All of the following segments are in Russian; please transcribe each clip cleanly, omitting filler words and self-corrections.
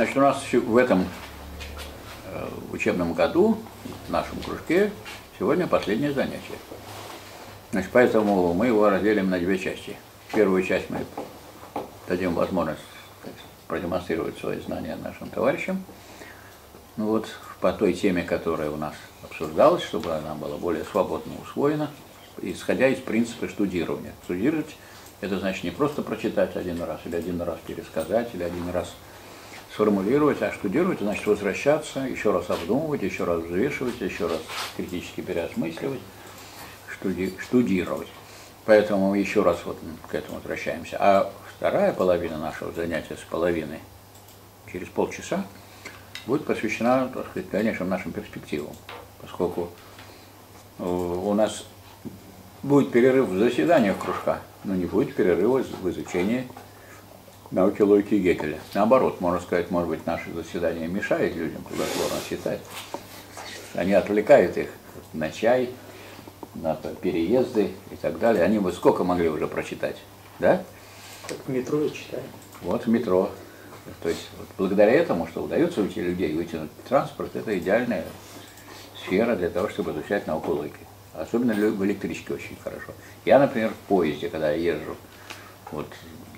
Значит, у нас в этом учебном году, в нашем кружке, сегодня последнее занятие. Значит, поэтому мы его разделим на две части. Первую часть мы дадим возможность продемонстрировать свои знания нашим товарищам. Ну вот, по той теме, которая у нас обсуждалась, чтобы она была более свободно усвоена, исходя из принципа студирования. Студировать — это значит не просто прочитать один раз, или один раз пересказать, или один раз сформулировать, а студировать — это значит возвращаться, еще раз обдумывать, еще раз взвешивать, еще раз критически переосмысливать, студировать. Поэтому еще раз вот к этому возвращаемся. А вторая половина нашего занятия с половиной через полчаса будет посвящена, так сказать, дальнейшим нашим перспективам, поскольку у нас будет перерыв в заседаниях кружка, но не будет перерыва в изучении науки логики Гегеля. Наоборот, можно сказать, может быть, наши заседания мешают людям плодотворно читать. Они отвлекают их на чай, на переезды и так далее. Они бы сколько могли уже прочитать, да? Как в метро и читаем. Вот в метро. То есть вот благодаря этому, что удается уйти людей, вытянуть транспорт, это идеальная сфера для того, чтобы изучать науку логики. Особенно в электричке очень хорошо. Я, например, в поезде, когда я езжу вот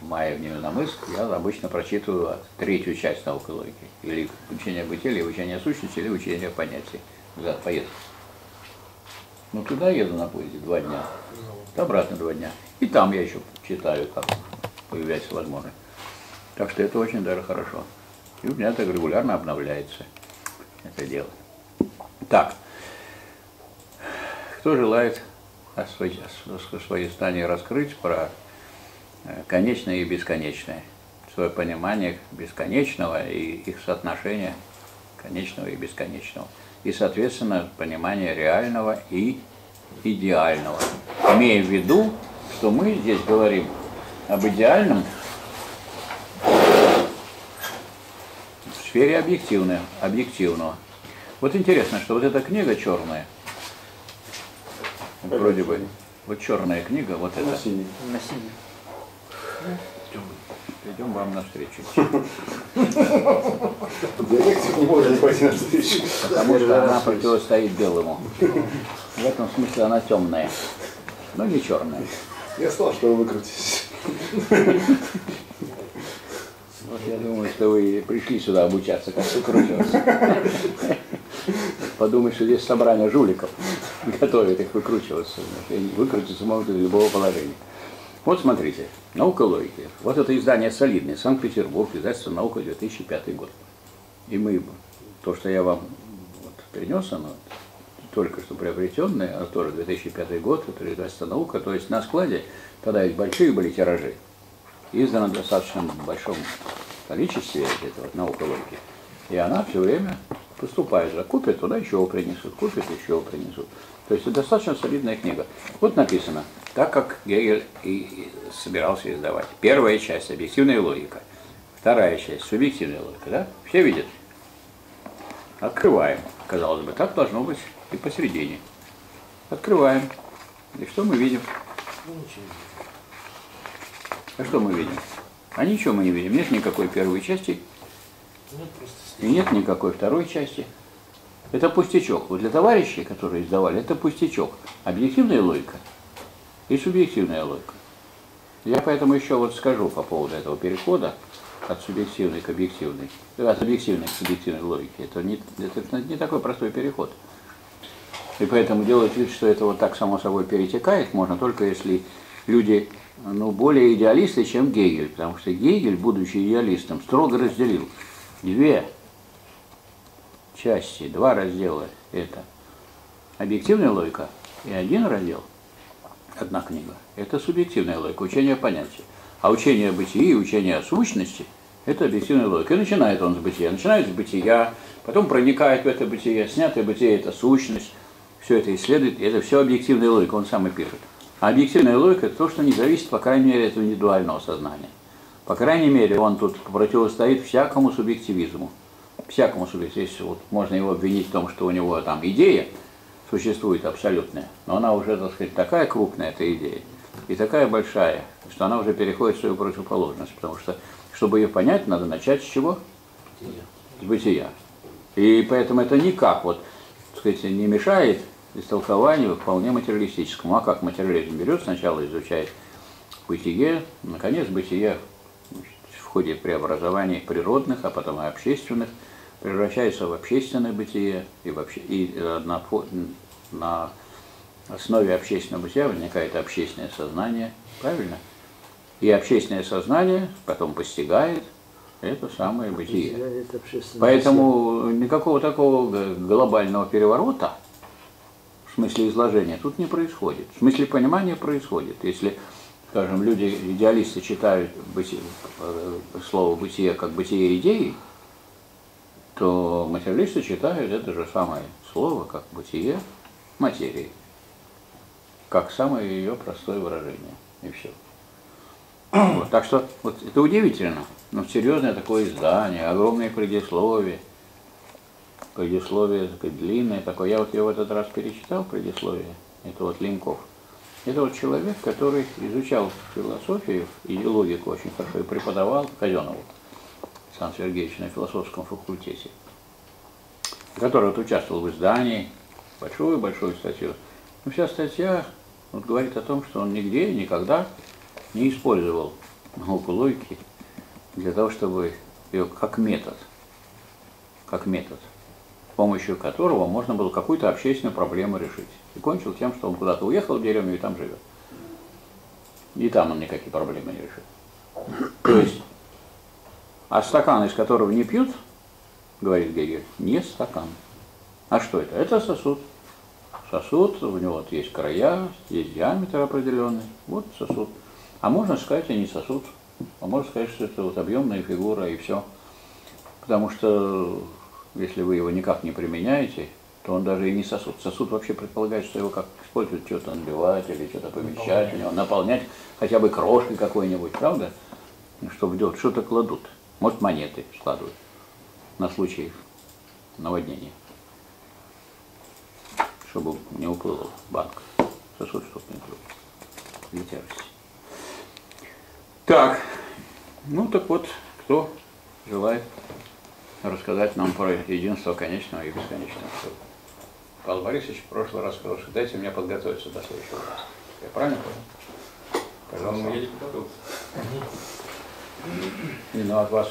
в мае в Невиномыск, я обычно прочитываю третью часть науки логики. Или учение бытия, или учение сущности, или учение понятий за поездку. Ну, туда еду на поезде 2 дня, обратно 2 дня. И там я еще читаю, как появляется возможность. Так что это очень даже хорошо. И у меня так регулярно обновляется это дело. Так. Кто желает свои знания раскрыть про конечное и бесконечное, свое понимание бесконечного и их соотношение конечного и бесконечного, и, соответственно, понимание реального и идеального, имея в виду, что мы здесь говорим об идеальном в сфере объективного. Вот интересно, что вот эта книга черная, вроде бы, вот черная книга, вот эта. На синий. Идем вам навстречу. Диалектик не может пойти навстречу. Потому что она противостоит белому. В этом смысле она темная, но не черная. Я сказал, что вы выкрутитесь. Вот я думаю, что вы пришли сюда обучаться, как выкручиваться. Подумай, что здесь собрание жуликов готовят их выкручиваться. Выкрутиться могут из любого положения. Вот смотрите, наука логики. Вот это издание солидное, Санкт-Петербург, издательство «Наука», 2005 год. И мы, то, что я вам вот принес, оно только что приобретенное, а тоже 2005 год, это издательство «Наука», то есть на складе, тогда ведь большие были тиражи, издано в достаточно большом количестве, это вот «Наука логики». И она все время поступает, закупят, туда еще его принесут, купят, еще его принесут. То есть это достаточно солидная книга. Вот написано, так как Гегель и собирался издавать. Первая часть — объективная логика. Вторая часть — субъективная логика. Да? Все видят? Открываем. Казалось бы, так должно быть и посередине. Открываем. И что мы видим? А что мы видим? А ничего мы не видим. Нет никакой первой части. И нет никакой второй части. Это пустячок. Вот для товарищей, которые издавали, это пустячок. Объективная логика и субъективная логика. Я поэтому еще вот скажу по поводу этого перехода от субъективной к объективной, от объективной к субъективной логике. Это не такой простой переход. И поэтому делать вид, что это вот так само собой перетекает, можно только если люди, ну, более идеалисты, чем Гегель. Потому что Гегель, будучи идеалистом, строго разделил две части, два раздела – это объективная логика, и один раздел, одна книга – это субъективная логика, учение понятий. А учение о бытии и учение о сущности – это объективная логика. И начинает он с бытия, начинает с бытия, потом проникает в это бытие, снятое бытие – это сущность, все это исследует, это все объективная логика, он сам и пишет. А объективная логика – это то, что не зависит, по крайней мере, от индивидуального сознания. По крайней мере, он тут противостоит всякому субъективизму. Всякому субъективизму. Вот можно его обвинить в том, что у него там идея существует абсолютная, но она уже, так сказать, такая крупная, эта идея, и такая большая, что она уже переходит в свою противоположность. Потому что, чтобы ее понять, надо начать с чего? бытия. И поэтому это никак вот, так сказать, не мешает истолкованию вполне материалистическому. А как материализм берет, сначала изучает бытие, наконец бытие в ходе преобразований природных, а потом и общественных, превращается в общественное бытие, и на основе общественного бытия возникает общественное сознание, правильно? И общественное сознание потом постигает это самое бытие. Поэтому никакого такого глобального переворота, в смысле изложения, тут не происходит. В смысле понимания происходит. Если, скажем, люди, идеалисты читают слово «бытие» как «бытие идеи», то материалисты читают это же самое слово как «бытие» материи, как самое ее простое выражение, и все. Вот, так что вот, это удивительно, но серьезное такое издание, огромные предисловия, так сказать, длинное такое. Я вот его в этот раз перечитал, предисловие, это вот Линьков. Это вот человек, который изучал философию и логику очень хорошо, и преподавал Казенову, Александру Сергеевичу, на философском факультете, который вот участвовал в издании, большую-большую статью. Но вся статья вот говорит о том, что он нигде и никогда не использовал науку логики для того, чтобы ее как метод, с помощью которого можно было какую-то общественную проблему решить. И кончил тем, что он куда-то уехал в деревню и там живет. И там он никакие проблемы не решил. То есть, а стакан, из которого не пьют, говорит Гегель, не стакан. А что это? Это сосуд. Сосуд, у него вот есть края, есть диаметр определенный. Вот сосуд. А можно сказать, и не сосуд. А можно сказать, что это вот объемная фигура и все. Потому что если вы его никак не применяете, то он даже и не сосуд. Сосуд вообще предполагает, что его как используют, что-то наливать или что-то помещать, у него наполнять хотя бы крошкой какой-нибудь, правда? Чтобы делать, что-то кладут. Может, монеты складывают на случай наводнения, чтобы не уплыл банк. Сосуд, чтобы не уплыл. Для тяжести. Так, ну так вот, кто желает рассказать нам про единство конечного и бесконечного? Павел Борисович в прошлый раз сказал, что дайте мне подготовиться до следующего раза. Я правильно понял? Пожалуйста. Я не подготовился. Не, ну от вас.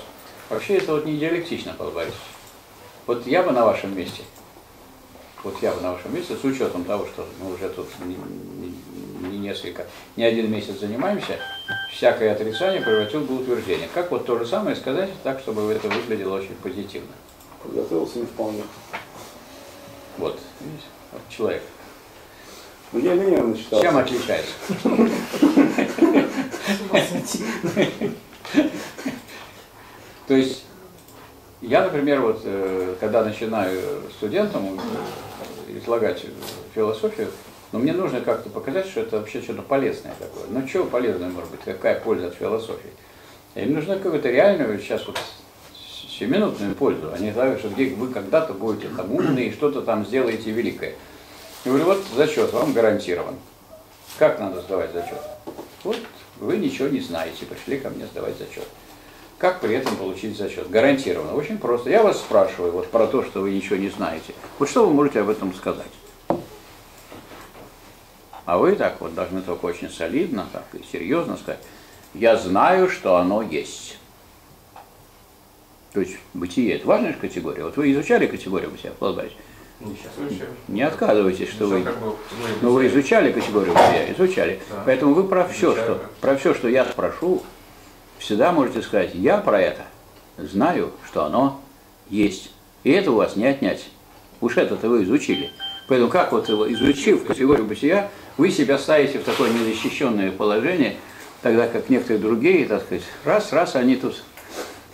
Вообще это вот не диалектично, Павел Борисович. Вот я бы на вашем месте, с учетом того, что мы уже тут не один месяц занимаемся, всякое отрицание превратил бы в утверждение. Как вот то же самое сказать так, чтобы это выглядело очень позитивно? Подготовился не вполне. Вот, видите, человек. Ну, я примерно считал. Чем отличается? То есть, я, например, вот когда начинаю студентам излагать философию, но мне нужно как-то показать, что это вообще что-то полезное такое. Ну, чего полезное может быть? Какая польза от философии? Им нужна какую-то реальную, сейчас вот, семиминутную пользу. Они знают, что вы когда-то будете там умные и что-то там сделаете великое. Я говорю, вот зачет вам гарантирован. Как надо сдавать зачет? Вот вы ничего не знаете, пришли ко мне сдавать зачет. Как при этом получить зачет? Гарантированно. Очень просто. Я вас спрашиваю вот про то, что вы ничего не знаете. Вот что вы можете об этом сказать? А вы так вот должны только очень солидно, так и серьезно сказать, я знаю, что оно есть. То есть бытие – это важная категория. Вот вы изучали категорию бытия, Павел Борисович? Не отказывайтесь, что вы... Но вы изучали категорию бытия, изучали. Да. Поэтому вы про все, что я спрошу, всегда можете сказать, я про это знаю, что оно есть. И это у вас не отнять. Уж это-то вы изучили. Поэтому как вот изучив категорию бытия, вы себя ставите в такое незащищенное положение, тогда как некоторые другие, так сказать, раз они тут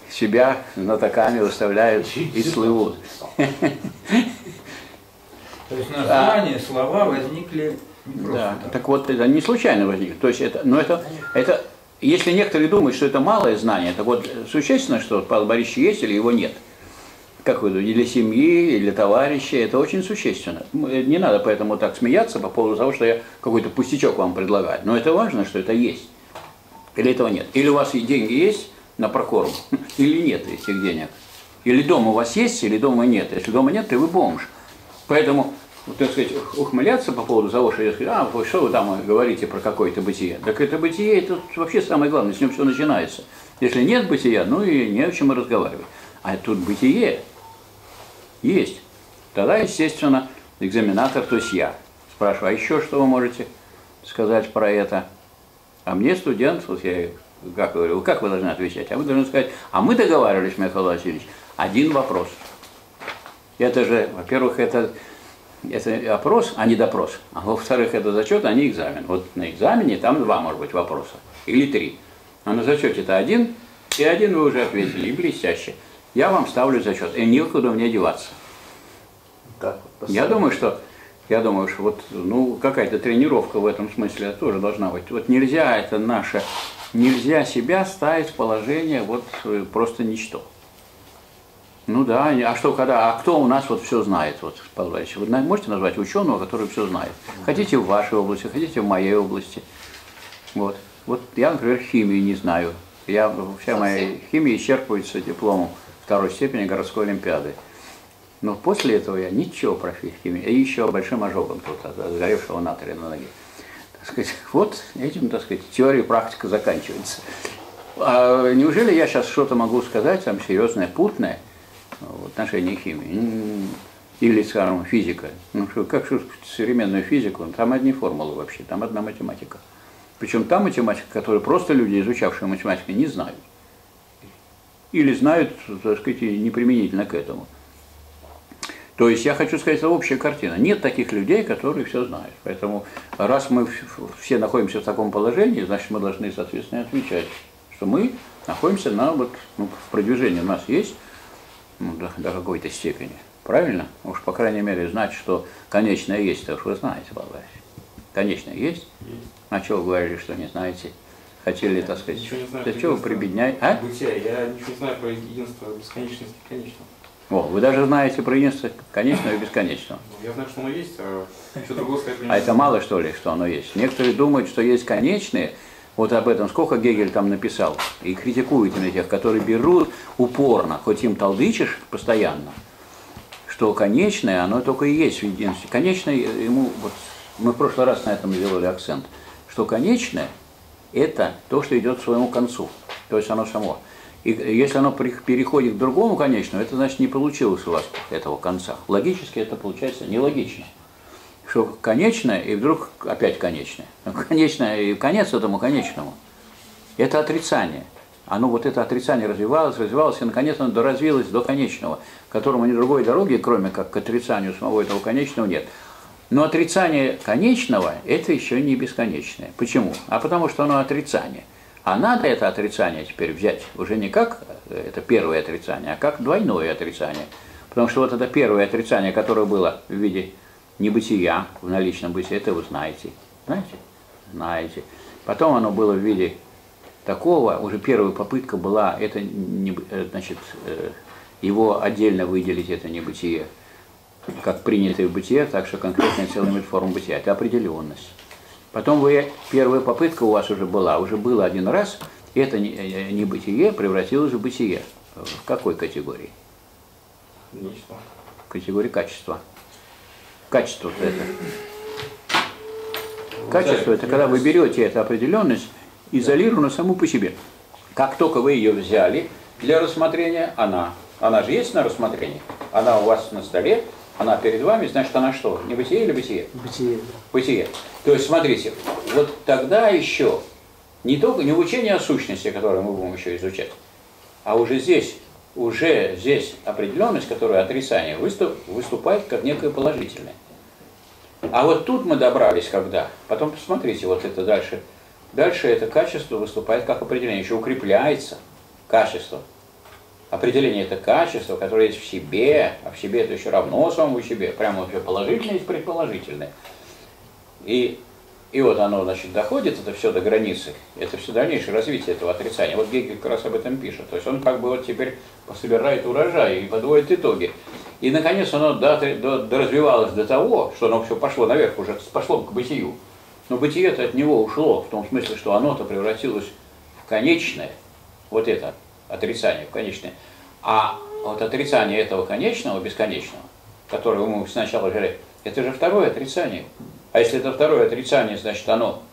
себя знатоками выставляют и слывут. То есть название, слова возникли не просто. Да, так вот это не случайно возникли. То есть это, но это, если некоторые думают, что это малое знание, так вот существенно, что Павел Борисович есть или его нет. Как вы думаете, для семьи, или товарищей, это очень существенно. Не надо поэтому так смеяться по поводу того, что я какой-то пустячок вам предлагаю. Но это важно, что это есть. Или этого нет. Или у вас деньги есть на прокорм, или нет этих денег. Или дом у вас есть, или дома нет. Если дома нет, то вы бомж. Поэтому, так сказать, ухмыляться по поводу того, что я скажу, а что вы там говорите про какое-то бытие. Так это бытие, это вообще самое главное, с ним все начинается. Если нет бытия, ну и не о чем и разговаривать. А тут бытие есть. Тогда, естественно, экзаменатор, то есть я, спрашиваю, а еще что вы можете сказать про это? А мне студент, вот я как говорю, как вы должны отвечать? А вы должны сказать, а мы договаривались, Михаил Васильевич, один вопрос. Это же, во-первых, это опрос, а не допрос. А во-вторых, это зачет, а не экзамен. Вот на экзамене там два, может быть, вопроса. Или три. А на зачете-то один, и один вы уже ответили, и блестяще. Я вам ставлю зачет, и некуда мне деваться. Так, я думаю, что вот, ну, какая-то тренировка в этом смысле тоже должна быть. Вот нельзя это наше, нельзя себя ставить в положение вот просто ничто. Ну да, а что когда, а кто у нас вот все знает, вот, Павел Борисович, вы можете назвать ученого, который все знает? Хотите в вашей области, хотите в моей области. Вот, вот я, например, химию не знаю. Я, вся моя химия исчерпывается дипломом второй степени городской олимпиады. Но после этого я ничего про химию, и еще большим ожогом тут от сгоревшего натрия на ноге. Так сказать, вот этим, так сказать, теория и практика заканчивается. А неужели я сейчас что-то могу сказать, там, серьезное, путное? В отношении химии или, скажем, физика. Ну, как современную физику, там одни формулы вообще, там одна математика. Причем та математика, которую просто люди, изучавшие математику, не знают. Или знают, так сказать, неприменительно к этому. То есть я хочу сказать, это общая картина. Нет таких людей, которые все знают. Поэтому раз мы все находимся в таком положении, значит, мы должны, соответственно, отвечать, что мы находимся на вот, ну, в продвижении у нас есть. Ну, до какой-то степени. Правильно? Уж, по крайней мере, знать, что конечное есть, то уж вы знаете, Павел Борисович. Конечное есть? А чего вы говорили, что не знаете? Хотели, так сказать, да чего вы прибедняете? А? Я ничего не знаю про единство бесконечности и конечного. О, вы даже знаете про единство конечного и бесконечного. Я знаю, что оно есть, а что другое сказать не знаю. А это мало, что ли, что оно есть? Некоторые думают, что есть конечные. Вот об этом сколько Гегель там написал, и критикует именно тех, которые берут упорно, хоть им толдычишь постоянно, что конечное, оно только и есть в единстве. Конечное, ему, вот, мы в прошлый раз на этом сделали акцент, что конечное – это то, что идет к своему концу, то есть оно само. И если оно переходит к другому конечному, это значит не получилось у вас этого конца. Логически это получается нелогично. Что конечное, и вдруг опять конечное. Конечное и конец этому конечному. Это отрицание. Оно вот это отрицание развивалось, развивалось, и наконец оно доразвилось до конечного, которому ни другой дороги, кроме как к отрицанию самого этого конечного, нет. Но отрицание конечного – это еще не бесконечное. Почему? А потому что оно отрицание. А надо это отрицание теперь взять уже не как это первое отрицание, а как двойное отрицание. Потому что вот это первое отрицание, которое было в виде небытия, в наличном бытии, это вы знаете. Знаете? Знаете. Потом оно было в виде такого, уже первая попытка была, это, значит, его отдельно выделить, это небытие, как принятое бытие, так что конкретная целая форма бытия, это определенность. Потом вы, первая попытка у вас уже была, уже было один раз, и это небытие превратилось в бытие. В какой категории? В категории качества. Качество – это. Качество – это когда вы берете эту определенность, изолированную саму по себе. Как только вы ее взяли для рассмотрения, она же есть на рассмотрении, она у вас на столе, она перед вами, значит, она что? Не бытие или бытие? Бытие. Бытие. То есть, смотрите, вот тогда еще не учение о сущности, которое мы будем еще изучать, а уже здесь определенность, которую отрицание выступает как некое положительное. А вот тут мы добрались когда? Потом посмотрите, вот это дальше. Дальше это качество выступает как определение, еще укрепляется качество. Определение это качество, которое есть в себе, а в себе это еще равно самому себе, прямо вообще положительное есть предположительное. И вот оно, значит, доходит, это все до границы, это все дальнейшее развитие этого отрицания. Вот Гегель как раз об этом пишет. То есть он как бы вот теперь собирает урожай и подводит итоги. И, наконец, оно доразвивалось до того, что оно все пошло наверх, уже пошло к бытию. Но бытие-то от него ушло, в том смысле, что оно-то превратилось в конечное, вот это отрицание в конечное. А А вот отрицание этого конечного, бесконечного, которое мы сначала говорили, это же второе отрицание. А если это второе отрицание, значит оно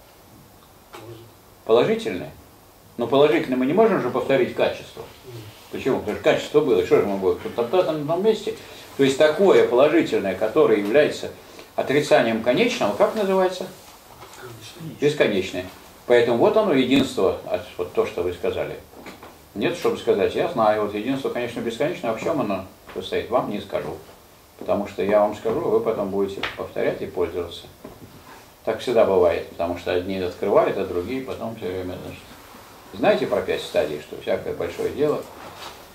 положительное. Но положительное мы не можем же повторить качество. Почему? Потому что качество было. Что же мы будем? Топтаться на одном месте. То есть такое положительное, которое является отрицанием конечного, как называется? Бесконечное. Поэтому вот оно единство, вот то, что вы сказали. Нет, чтобы сказать, я знаю, вот единство, конечно, бесконечное, а в чем оно состоит, вам не скажу. Потому что я вам скажу, вы потом будете повторять и пользоваться. Так всегда бывает, потому что одни открывают, а другие потом все время... Значит. Знаете про 5 стадий, что всякое большое дело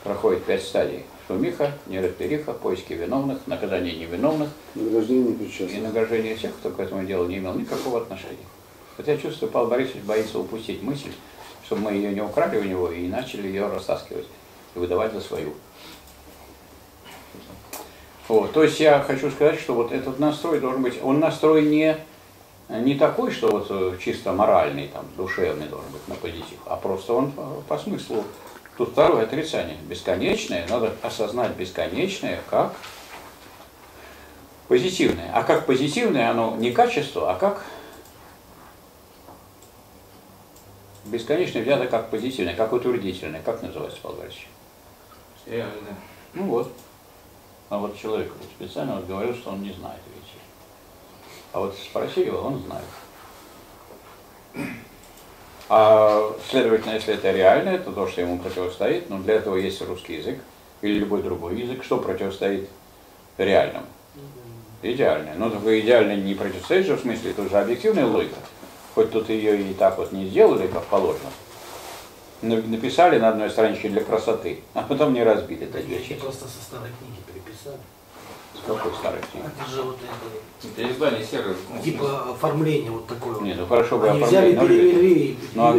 проходит 5 стадий? Шумиха, неразбериха, поиски виновных, наказание невиновных, награждение непричастных. И награждение всех, кто к этому делу не имел никакого отношения. Вот я чувствую, Павел Борисович боится упустить мысль, чтобы мы ее не украли у него и начали ее растаскивать и выдавать за свою. Вот. То есть я хочу сказать, что вот этот настрой должен быть, он настрой не такой, что вот чисто моральный, там, душевный должен быть на позитив, а просто он по смыслу. Тут второе отрицание. Бесконечное, надо осознать бесконечное как позитивное. А как позитивное оно не качество, а как бесконечное взято как позитивное, как утвердительное. Как называется, Павел Борисович? Реально. Ну вот. А вот человек специально вот говорил, что он не знает, видите. А вот спроси его, он знает. А, следовательно, если это реально, это то, что ему противостоит, но для этого есть русский язык или любой другой язык, что противостоит реальному. Идеальное. Но только идеальное не противостоит же, в смысле, тут же объективная логика. Хоть тут ее и так вот не сделали, как положено. Написали на одной страничке для красоты, а потом не разбили. Это вещи просто со старой книги переписали. С какой старой книги? Это же вот это... Это издание серых. Типа оформление вот такое. Нет, ну хорошо бы оформление. Но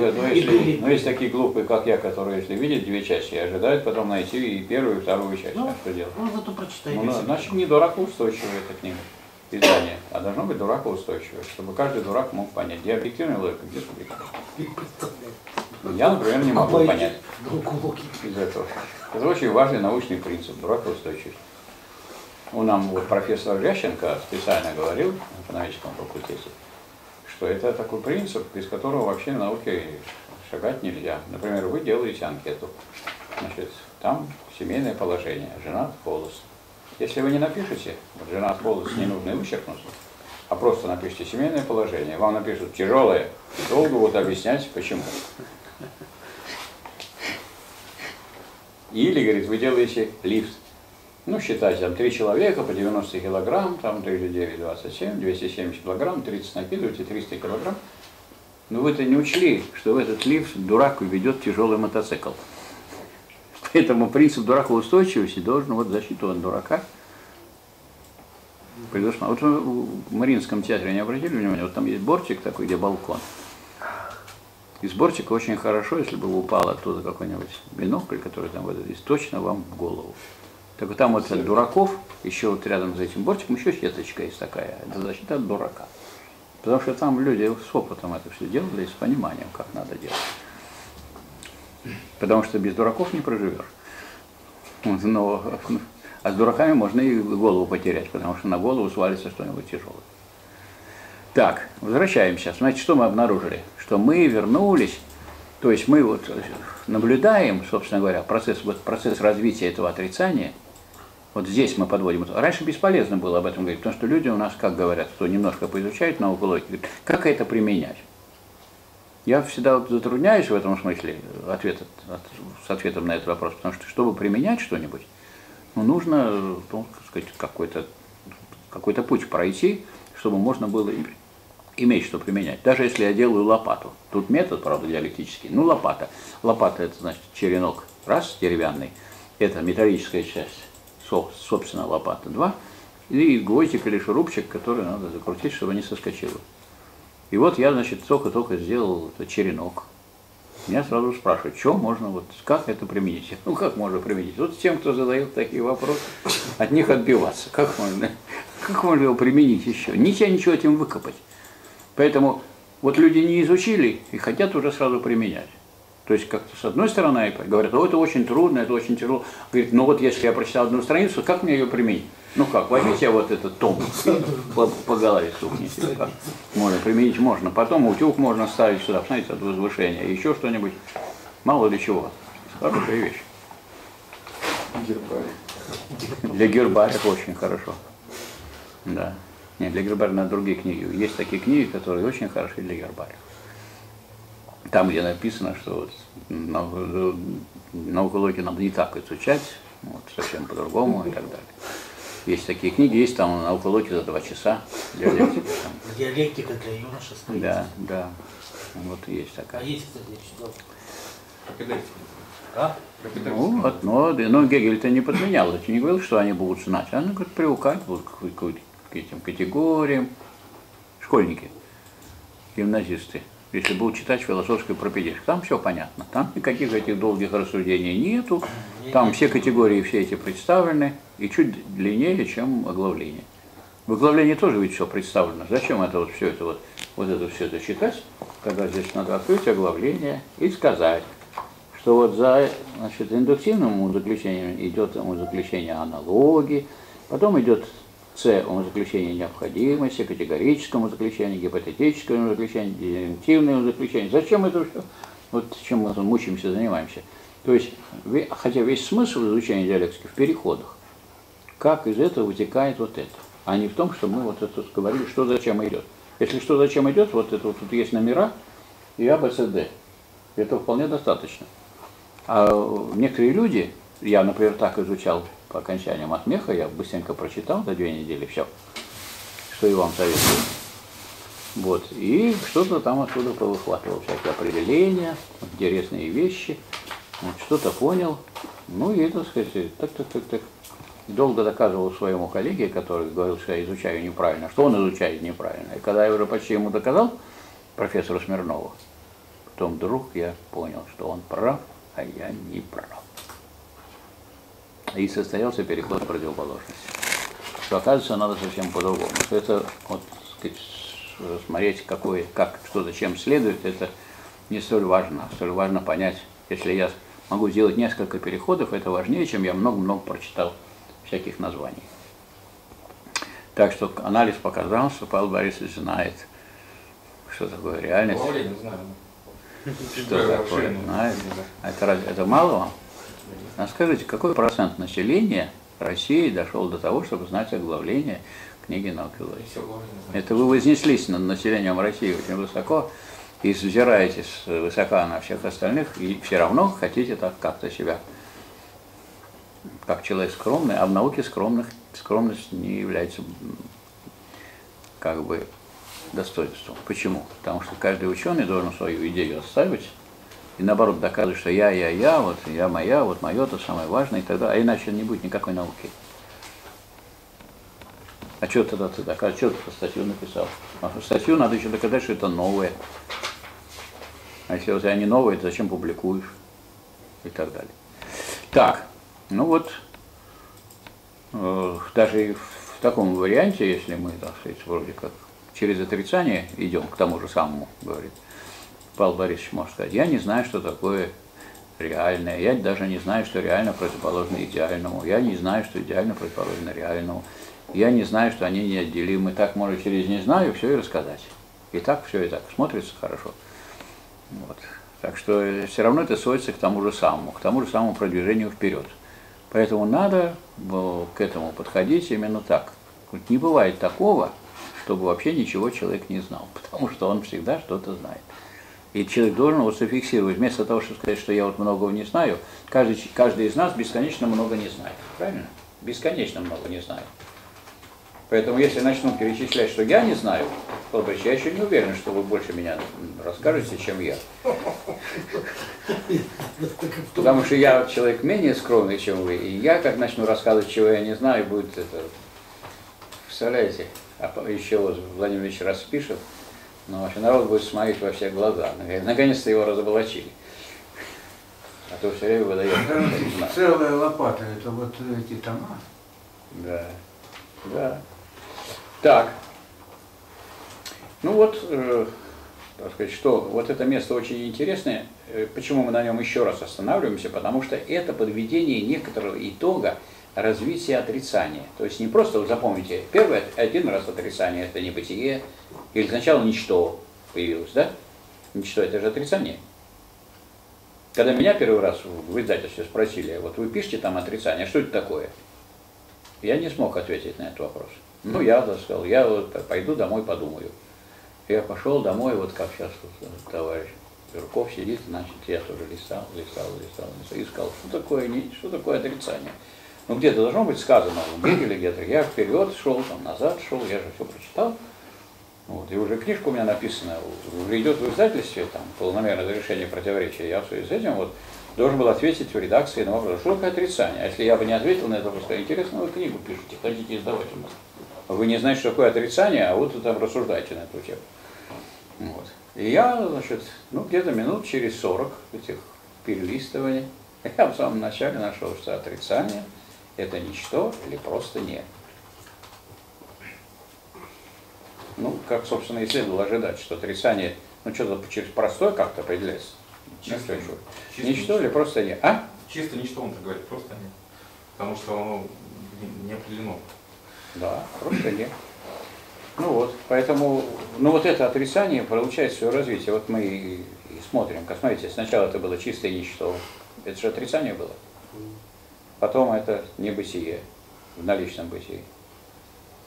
есть такие глупые, как я, которые, если видят 2 части, ожидают потом найти и 1-ю, и 2-ю часть. Ну, а что делать? Ну, зато прочитай. Ну, значит, не дуракоустойчивая эта книга, издание, а должно быть дуракоустойчивое, чтобы каждый дурак мог понять, где объективная логика, где субъективная. Я, например, не могу понять из этого. Это очень важный научный принцип, дуракоустойчивость. У нас вот профессор Рященко специально говорил на экономическом факультете, что это такой принцип, без которого вообще в науке шагать нельзя. Например, вы делаете анкету, значит, там семейное положение, женат, холост. Если вы не напишете, вот женат, холост, не нужно вычеркнуть, а просто напишите семейное положение, вам напишут тяжелое, долго будут объяснять почему. Или, говорит, вы делаете лифт. Ну, считайте, там 3 человека по 90 килограмм, там 3×9 = 27, 270 килограмм, 30 накидываете, 300 килограмм. Но вы-то не учли, что в этот лифт дурак ведет тяжелый мотоцикл. Поэтому принцип дуракоустойчивости должен вот защиту от дурака предусмотреть. Вот вы в Мариинском театре не обратили внимания, вот там есть бортик такой, где балкон. Из бортика очень хорошо, если бы упал оттуда какой-нибудь бинокль, который там вот здесь, точно вам в голову. Так вот там вот от дураков, еще вот рядом за этим бортиком, еще сеточка есть такая, это защита от дурака. Потому что там люди с опытом это все делали и с пониманием, как надо делать. Потому что без дураков не проживешь. Но, а с дураками можно и голову потерять, потому что на голову свалится что-нибудь тяжелое. Так, возвращаемся. Смотрите, что мы обнаружили? Что мы вернулись, то есть мы вот наблюдаем, собственно говоря, процесс развития этого отрицания. Вот здесь мы подводим. Раньше бесполезно было об этом говорить, потому что люди у нас, как говорят, кто немножко поизучает науку логики, говорят, как это применять? Я всегда вот затрудняюсь в этом смысле с ответом на этот вопрос, потому что, чтобы применять что-нибудь, ну, нужно, ну, какой-то путь пройти, чтобы можно было иметь что применять. Даже если я делаю лопату. Тут метод, правда, диалектический. Ну, лопата. Лопата – это, значит, черенок. Раз, деревянный. Это металлическая часть, собственно, лопата. 2. И гвоздик или шурупчик, который надо закрутить, чтобы не соскочило. И вот я, значит, только-только сделал этот черенок. Меня сразу спрашивают, что можно, вот, как это применить? Ну, как можно применить? Вот тем, кто задает такие вопросы, от них отбиваться. Как можно его применить еще? Нельзя ничего этим выкопать. Поэтому вот люди не изучили и хотят уже сразу применять. То есть, как с одной стороны, говорят, о, это очень трудно, это очень тяжело. Говорит, ну вот если я прочитал одну страницу, как мне ее применить? Ну как, возьмите я вот этот том по голове стукните. Можно применить, можно. Потом утюг можно ставить сюда, знаете, от возвышения. Еще что-нибудь. Мало для чего. Хорошая вещь. Гербарий. Для гербариев очень хорошо. Да. Нет, для гербариев надо другие книги. Есть такие книги, которые очень хороши для гербариев. Там, где написано, что вот науку логики надо не так изучать, вот, совсем по-другому и так далее. Есть такие книги, есть там «Наука логики за 2 часа». Диалектика, там. Диалектика для юноша стоит. Да, да. Вот есть такая. А есть, кстати, что? А? Ну, вот, но Гегель-то не подменял, не говорил, что они будут знать. Они, говорит, привыкать будут к этим категориям. Школьники, гимназисты. Если был читать философскую пропедежку, там все понятно. Там никаких этих долгих рассуждений нету. Там все категории, все эти представлены. И чуть длиннее, чем оглавление. В оглавлении тоже ведь все представлено. Зачем это вот все это вот это читать? Когда здесь надо открыть оглавление и сказать, что вот за, значит, индуктивным умозаключением идет умозаключение аналогии, потом идет С — умозаключение необходимости, категорическое умозаключение, гипотетическое умозаключение, дизъюнктивное умозаключение. Зачем это все? Вот чем мы мучимся, занимаемся. То есть, хотя весь смысл изучения диалектики в переходах, как из этого вытекает вот это, а не в том, что мы вот это говорили, что зачем идет. Если что зачем идет, вот это вот тут есть номера и А, Б, С, Д. Этого вполне достаточно. А некоторые люди, я, например, так изучал по окончаниям от меха, я быстренько прочитал за 2 недели все, что и вам советую. Вот. И что-то там отсюда повыхватывал, всякие определения, интересные вещи, вот, что-то понял. Ну и, так сказать, так. Долго доказывал своему коллеге, который говорил, что я изучаю неправильно, что он изучает неправильно. И когда я уже почти ему доказал, профессору Смирнову, потом вдруг я понял, что он прав, а я не прав. И состоялся переход в противоположность. Что, оказывается, надо совсем по-другому. Это, вот, так сказать, смотреть, какое, как, что зачем следует, это не столь важно. Столь важно понять, если я могу сделать несколько переходов, это важнее, чем я много-много прочитал всяких названий. Так что анализ показал, что Павел Борисович знает, что такое реальность. Что такое знает. Это мало вам? А скажите, какой процент населения России дошел до того, чтобы знать оглавление книги «Наука логики»? Это вы вознеслись над населением России очень высоко и взираете высоко на всех остальных, и все равно хотите так как-то себя, как человек скромный, а в науке скромность не является как бы достоинством. Почему? Потому что каждый ученый должен свою идею отставить. И наоборот, доказывает, что я, вот я моя, вот мое, то самое важное, и тогда, а иначе не будет никакой науки. А что тогда ты доказываешь? Что ты статью написал? А статью надо еще доказать, что это новое. А если вот я не новое, то зачем публикуешь? И так далее. Так, ну вот, даже в таком варианте, если мы, так сказать, вроде как через отрицание идем к тому же самому, говорит Павел Борисович, может сказать, я не знаю, что такое реальное, я даже не знаю, что реально противоположно идеальному, я не знаю, что идеально противоположно реальному, я не знаю, что они неотделимы, так можно через «не знаю» все и рассказать. И так все, и так смотрится хорошо. Вот. Так что все равно это сводится к тому же самому продвижению вперед. Поэтому надо к этому подходить именно так. Не бывает такого, чтобы вообще ничего человек не знал, потому что он всегда что-то знает. И человек должен вот зафиксировать, вместо того, чтобы сказать, что я вот многого не знаю, каждый из нас бесконечно много не знает. Правильно? Бесконечно много не знает. Поэтому если начну перечислять, что я не знаю, то я еще не уверен, что вы больше меня расскажете, чем я. Потому что я человек менее скромный, чем вы, и я как начну рассказывать, чего я не знаю, будет это... Представляете? А еще вот Владимир Владимирович распишет. Но вообще народ будет смотреть во все глаза. Наконец-то его разоблачили. А то все время выдает. Целая лопата, это вот эти тома. Да. Да. Так. Ну вот, так сказать, что вот это место очень интересное. Почему мы на нем еще раз останавливаемся? Потому что это подведение некоторого итога развития отрицания. То есть не просто, вот запомните, первый один раз отрицание — это небытие, или сначала ничто появилось, да? Ничто — это же отрицание. Когда меня первый раз в издательстве спросили, вот вы пишете там отрицание, что это такое? Я не смог ответить на этот вопрос. Ну, я сказал, я вот пойду домой подумаю. Я пошел домой, вот как сейчас вот, товарищ Юрков сидит, значит, я тоже листал, искал, что такое отрицание. Ну, где-то должно быть сказано, в Гегеле где-то. Я вперед шел, там, назад шел, я же все прочитал. Вот, и уже книжка у меня написана, уже идет в издательстве, там, полномерное разрешение противоречия. Я в связи с этим вот должен был ответить в редакции на вопрос, что такое отрицание. А если я бы не ответил на это, просто интересно, вы книгу пишете, хотите издавать у нас. Вы не знаете, что такое отрицание, а вот вы там рассуждаете на эту тему. Вот. И я, значит, ну, где-то минут через 40 этих перелистываний, я в самом начале нашел, что отрицание — это ничто или просто нет. Ну, как, собственно, и следовало ожидать, что отрицание, ну, что-то через простое как-то определяется. Чисто ничто или просто нет. А? Чисто ничто, он так говорит, просто нет. Потому что оно не определено. Да, просто нет. Ну вот, поэтому, ну вот это отрицание получает свое развитие. Вот мы и смотрим, как смотрите, сначала это было чистое ничто. Это же отрицание было. Потом это небытие в наличном бытии.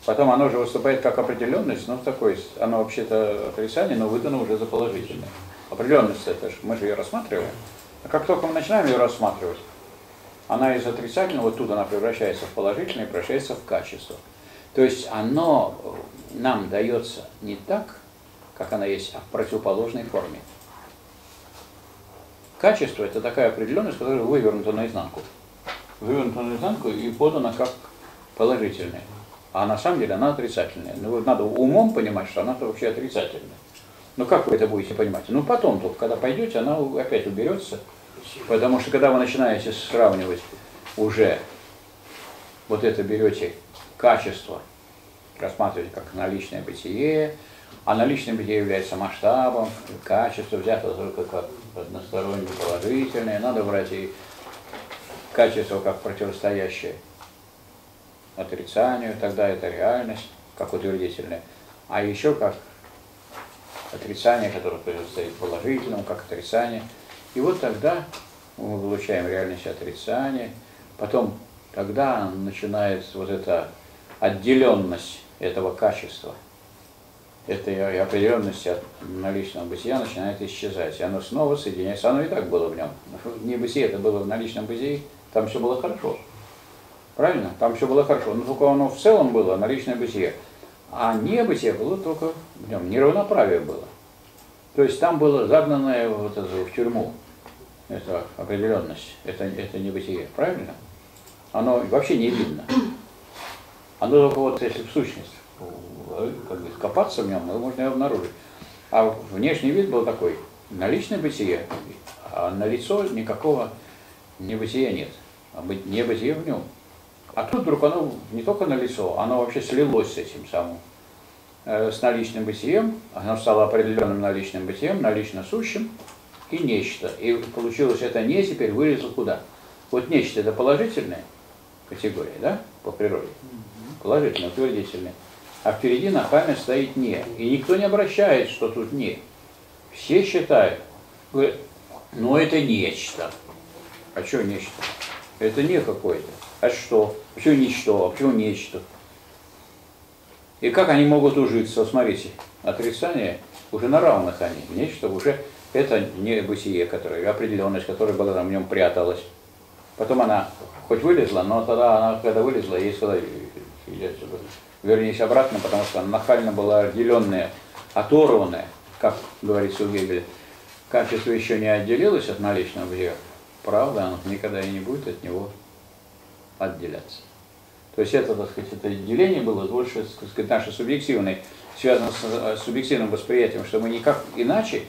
Потом оно же выступает как определенность, но такое, оно вообще-то отрицание, но выдано уже за положительное. Определенность это же, мы же ее рассматриваем. А как только мы начинаем ее рассматривать, она из отрицательного, вот тут она превращается в положительное, превращается в качество. То есть оно нам дается не так, как она есть, а в противоположной форме. Качество — это такая определенность, которая вывернута наизнанку. Вывернута наизнанку и подана как положительное. А на самом деле она отрицательная. Ну, надо умом понимать, что она-то вообще отрицательная. Ну, как вы это будете понимать? Ну, потом только, когда пойдете, она опять уберется. Потому что, когда вы начинаете сравнивать уже, вот это берете качество, рассматриваете как наличное бытие, а наличное бытие является масштабом, качество взято только как односторонне положительное, надо брать и качество как противостоящее отрицанию, тогда это реальность, как утвердительная, а еще как отрицание, которое предстоит положительному, как отрицание. И вот тогда мы получаем реальность отрицания, потом тогда начинается вот эта отделенность этого качества, этой определенности от наличного бытия начинает исчезать, и оно снова соединяется, оно и так было в нем, не бытие, это было в наличном бытии, там все было хорошо. Правильно? Там все было хорошо, но только оно в целом было наличное бытие, а небытие было только в нем, неравноправие было. То есть там было загнанное вот это, в тюрьму, это определенность, это небытие, правильно? Оно вообще не видно. Оно только вот если в сущность, как бы копаться в нем, можно обнаружить. А внешний вид был такой, наличное бытие, а налицо никакого небытия нет, а небытие в нем. А тут вдруг оно не только налицо, оно вообще слилось с этим самым, с наличным бытием, оно стало определенным наличным бытием, налично сущим и нечто. И получилось это «не» теперь вылезло куда? Вот нечто — это положительная категория, да, по природе, положительная, утвердительная. А впереди на память стоит «не». И никто не обращает, что тут «не». Все считают, говорят, ну это нечто. А что нечто? Это «не» какое-то. А что? Почему ничто? А почему нечто? И как они могут ужиться? Смотрите, отрицание уже на равных они. Нечто уже это не бытие, которое, определенность, которая была в нем пряталась. Потом она хоть вылезла, но тогда она, когда вылезла, ей сюда вернись обратно, потому что она нахально была отделенная, оторванная, как говорится у Гегеля. Качество еще не отделилось от наличного бытия. Правда, оно никогда и не будет от него отделяться. То есть это, так сказать, это деление было больше, так сказать, наше субъективное, связано с субъективным восприятием, что мы никак иначе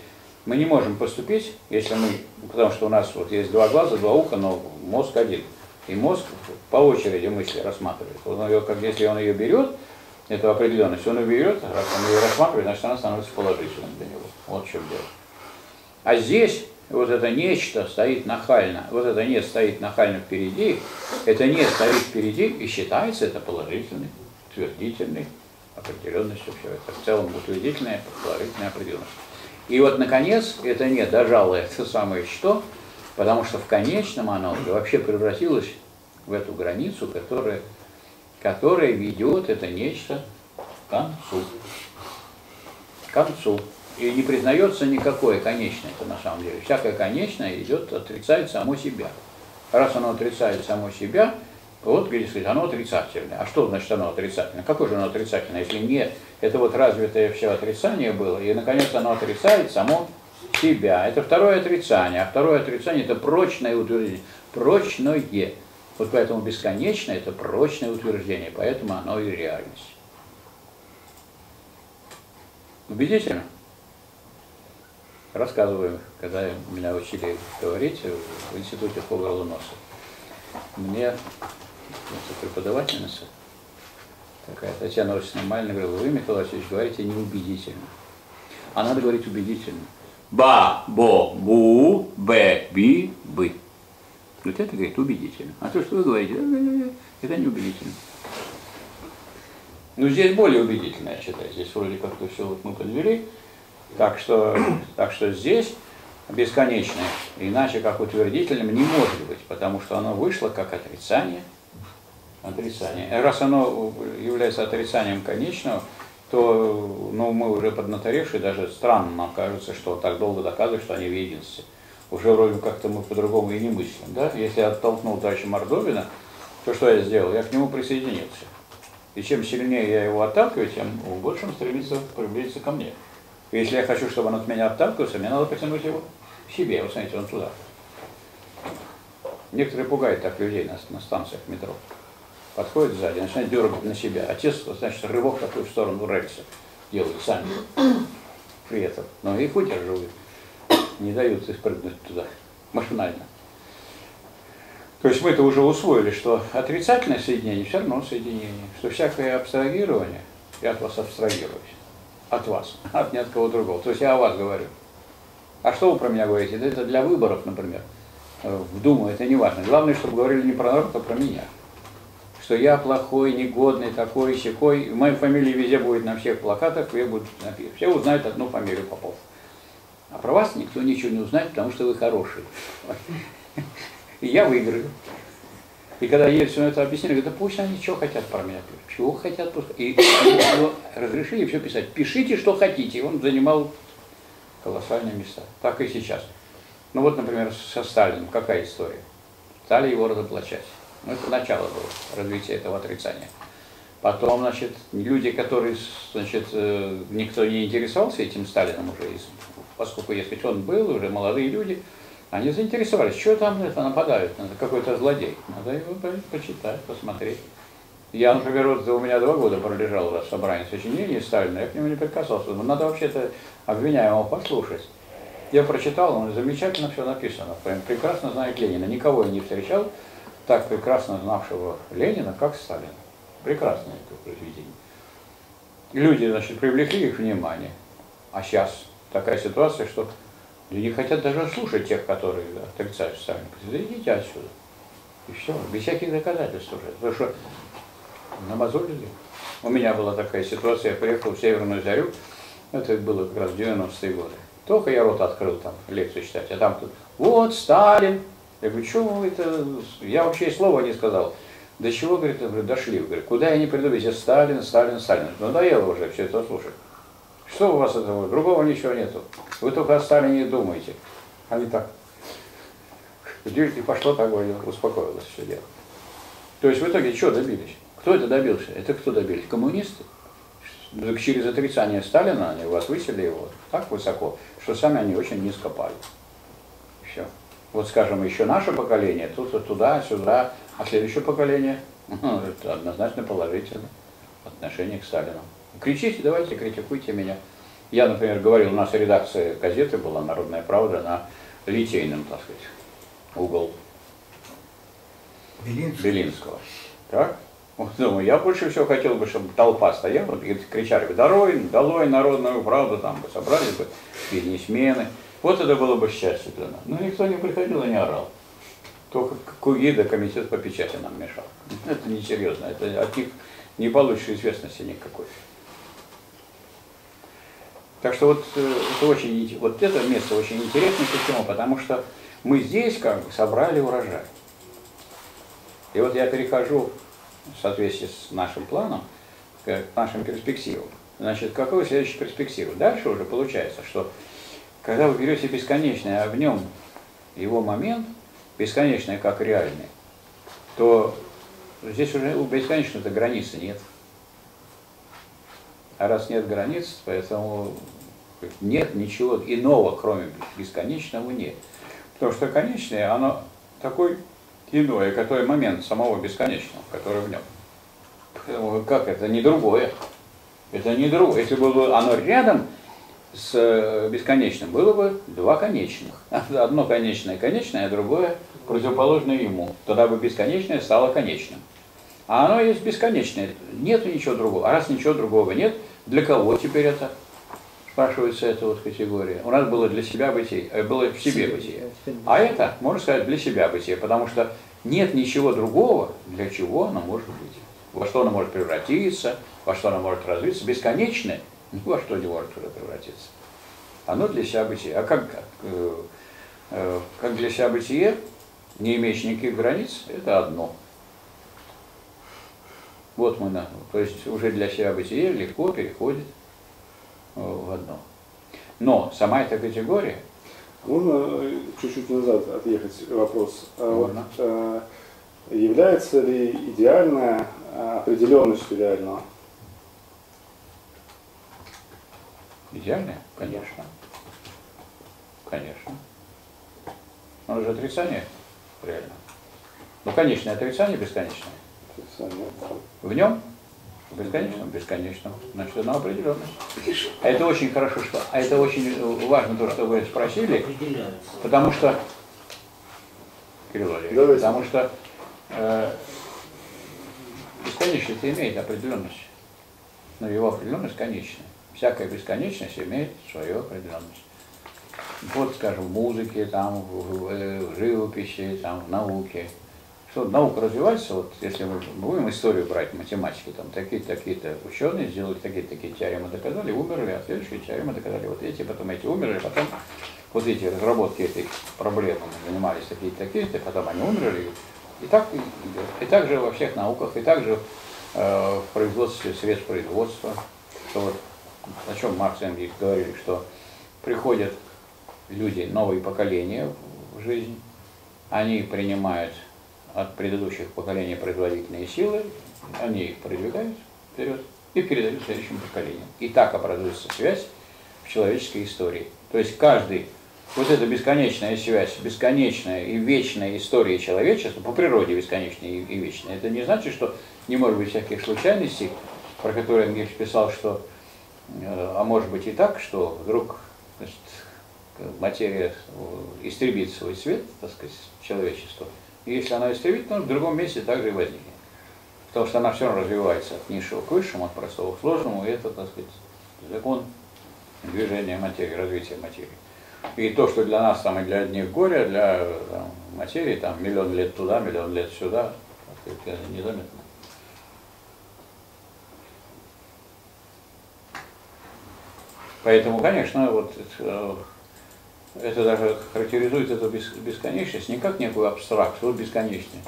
мы не можем поступить, если мы, потому что у нас вот есть два глаза, два уха, но мозг один. И мозг по очереди мысли рассматривает. Он ее, как если он ее берет, Это определенно. Если он ее берет, он ее рассматривает, значит она становится положительной для него. Вот в чем дело. А здесь вот это нечто стоит нахально, вот это «нет» стоит нахально впереди, это «нет» стоит впереди и считается это положительной, утвердительной определенностью. Все это в целом утвердительная, положительная определенность. И вот, наконец, это «нет» дожало это самое «что», потому что в конечном оно уже вообще превратилось в эту границу, которая ведет это нечто к концу. К концу. И не признается никакое конечное-то на самом деле. Всякое конечное идет, отрицает само себя. Раз оно отрицает само себя, вот, где сказать, оно отрицательное. А что значит оно отрицательное? Какое же оно отрицательное, если не это вот развитое все отрицание было, и, наконец, оно отрицает само себя. Это второе отрицание. А второе отрицание – это прочное утверждение. Прочное. Вот поэтому бесконечное – это прочное утверждение, поэтому оно и реальность. Убедительно? Рассказываю, когда меня учили говорить в институте Фогелу-Носа. Мне преподавательница, такая Татьяна очень нормально говорила: вы, Михаил Васильевич, говорите неубедительно. А надо говорить убедительно. Ба, бо, бу, бе, би, бы. Вот это, говорит, убедительно. А то, что вы говорите, это неубедительно. Ну, здесь более убедительно, я считаю. Здесь вроде как-то все вот мы подвели. Так что здесь бесконечное, иначе как утвердительным не может быть, потому что оно вышло как отрицание. Отрицание. Раз оно является отрицанием конечного, то ну, мы уже поднаторевшие, даже странно нам кажется, что так долго доказывают, что они в единстве. Уже вроде как-то мы по-другому и не мыслим. Да? Если я оттолкнул товарища Мордовина, то что я сделал? Я к нему присоединился. И чем сильнее я его отталкиваю, тем больше он стремится приблизиться ко мне. Если я хочу, чтобы он от меня отталкивался, мне надо потянуть его к себе. Вот смотрите, он туда. Некоторые пугают так людей на станциях метро. Подходят сзади, начинают дергать на себя. А те, значит, рывок такой в сторону рельса делают сами при этом. Но их удерживают. Не дают спрыгнуть туда. Машинально. То есть мы-то уже усвоили, что отрицательное соединение все равно соединение. Что всякое абстрагирование, я от вас абстрагируюсь. От вас, от ни от кого другого. То есть я о вас говорю. А что вы про меня говорите? Да это для выборов, например. В Думу это не важно. Главное, чтобы говорили не про народ, а про меня. Что я плохой, негодный, такой, сякой. Моя фамилия везде будет на всех плакатах, ее будут написать. Все узнают одну фамилию Попов. А про вас никто ничего не узнает, потому что вы хорошие. И я выиграю. И когда Ельцину это объяснили, говорят, да пусть они что хотят про меня пишут, чего хотят, пусть. И разрешили все писать. Пишите, что хотите. И он занимал колоссальные места. Так и сейчас. Ну вот, например, со Сталином какая история? Стали его разоблачать. Ну, это начало было, развитие этого отрицания. Потом, значит, люди, которые, значит, никто не интересовался этим Сталином уже, поскольку, если он был, уже молодые люди, они заинтересовались, что там это нападают, на какой-то злодей. Надо его почитать, посмотреть. Я, например, вот у меня 2 года пролежал в собрании сочинений Сталина, я к нему не прикасался. Но надо вообще-то обвиняемого послушать. Я прочитал, он замечательно все написано. Прекрасно знает Ленина. Никого я не встречал, так прекрасно знавшего Ленина, как Сталина. Прекрасное это произведение. Люди, значит, привлекли их внимание. А сейчас такая ситуация, что... не хотят даже слушать тех, которые отрицают Сталина. Да идите отсюда. И все, без всяких доказательств уже. Потому что намазолили. У меня была такая ситуация, я приехал в Северную Зарю, это было как раз в 90-е годы. Только я рот открыл там лекцию читать, а там тут, вот Сталин. Я говорю, что это, я вообще и слова не сказал. До чего, говорит, дошли, говорит, куда я не приду, если Сталин, Сталин, Сталин. Надоело уже все это слушать. Что у вас этого? Другого ничего нету. Вы только о Сталине думаете. Они так. И пошло такое, успокоилось все дело. То есть в итоге чего добились? Кто это добился? Это кто добились? Коммунисты. Через отрицание Сталина они вас высели его так высоко, что сами они очень низко пали. Все. Вот скажем, еще наше поколение, тут туда, сюда, а следующее поколение, ну, это однозначно положительное отношение к Сталину. Кричите, давайте, критикуйте меня. Я, например, говорил, у нас редакция газеты была «Народная правда» на Литейном, так сказать, угол Белинского. Так? Ну, я больше всего хотел бы, чтобы толпа стояла и кричали бы: «Долой, долой народную правду», там бы собрались бы, пили смены. Вот это было бы счастье для нас. Но никто не приходил и не орал. Только КУИДа, комитет по печати, нам мешал. Это несерьезно, это от них не получишь известности никакой. Так что вот это, вот это место очень интересно. Почему? Потому что мы здесь как бы собрали урожай. И вот я перехожу в соответствии с нашим планом к нашим перспективам. Значит, какова следующая перспектива? Дальше уже получается, что когда вы берете бесконечное, а в нем его момент, бесконечное как реальный, то здесь уже у бесконечного-то границы нет. А раз нет границ, поэтому нет ничего иного, кроме бесконечного, нет. Потому что конечное, оно такой иное, который момент самого бесконечного, который в нем. Поэтому как это не другое? Это не другое. Если было оно рядом с бесконечным, было бы два конечных. Одно конечное, а другое противоположное ему. Тогда бы бесконечное стало конечным. А оно есть бесконечное. Нет ничего другого. А раз ничего другого нет, для кого теперь это? Спрашивается эта вот категория. У нас было для себя бытие, было в себе бытие. А это, можно сказать, для себя бытие, потому что нет ничего другого, для чего оно может быть. Во что оно может превратиться, во что оно может развиться. Бесконечное во что не может уже превратиться. Оно для себя бытие. А как для себя бытие, не имеющий никаких границ, это одно. Вот мы, то есть уже для себя бытие легко переходит в одно. Но сама эта категория... Можно чуть-чуть назад отъехать вопрос? Можно. Вот, является ли идеальная определенностью реального? Идеальная? Конечно. Конечно. Но же отрицание реально. Ну, конечное отрицание, бесконечное. В нем? В бесконечном? Бесконечном. Значит, она определенность. А это очень хорошо, что... А это очень важно, то, что вы спросили. Потому что... Кирилл Владимирович, потому что бесконечность имеет определенность. Но его определенность конечная. Всякая бесконечность имеет свою определенность. Вот, скажем, в музыке, там, в живописи, там, в науке. Что наука развивается, вот если мы будем историю брать, математики, там такие-то ученые сделали такие-такие теоремы, доказали, умерли, а следующие теоремы доказали. Вот эти, потом эти умерли, потом вот эти разработки этой проблемы занимались такие-такие-то, потом они умерли. И так же во всех науках, и также в производстве средств производства. Что вот, о чем Маркс и Энгельс говорили, что приходят люди, новые поколения в жизнь, они принимают от предыдущих поколений производительные силы, они их продвигают вперед и передают следующему поколению. И так образуется связь в человеческой истории. То есть каждый, вот эта бесконечная связь, бесконечная и вечная история человечества, по природе бесконечная и вечная, это не значит, что не может быть всяких случайностей, про которые Энгельс писал, что, а может быть и так, что вдруг, значит, материя истребит свой свет, так сказать, человечество. И если она истребит, то в другом месте также и возникнет. Потому что она все равно развивается от низшего к высшему, от простого к сложному. И это, так сказать, закон движения материи, развития материи. И то, что для нас там и для одних горе, для там, материи, там миллион лет туда, миллион лет сюда, это незаметно. Поэтому, конечно, вот это даже характеризует эту бесконечность не как некую абстракцию, вот бесконечное.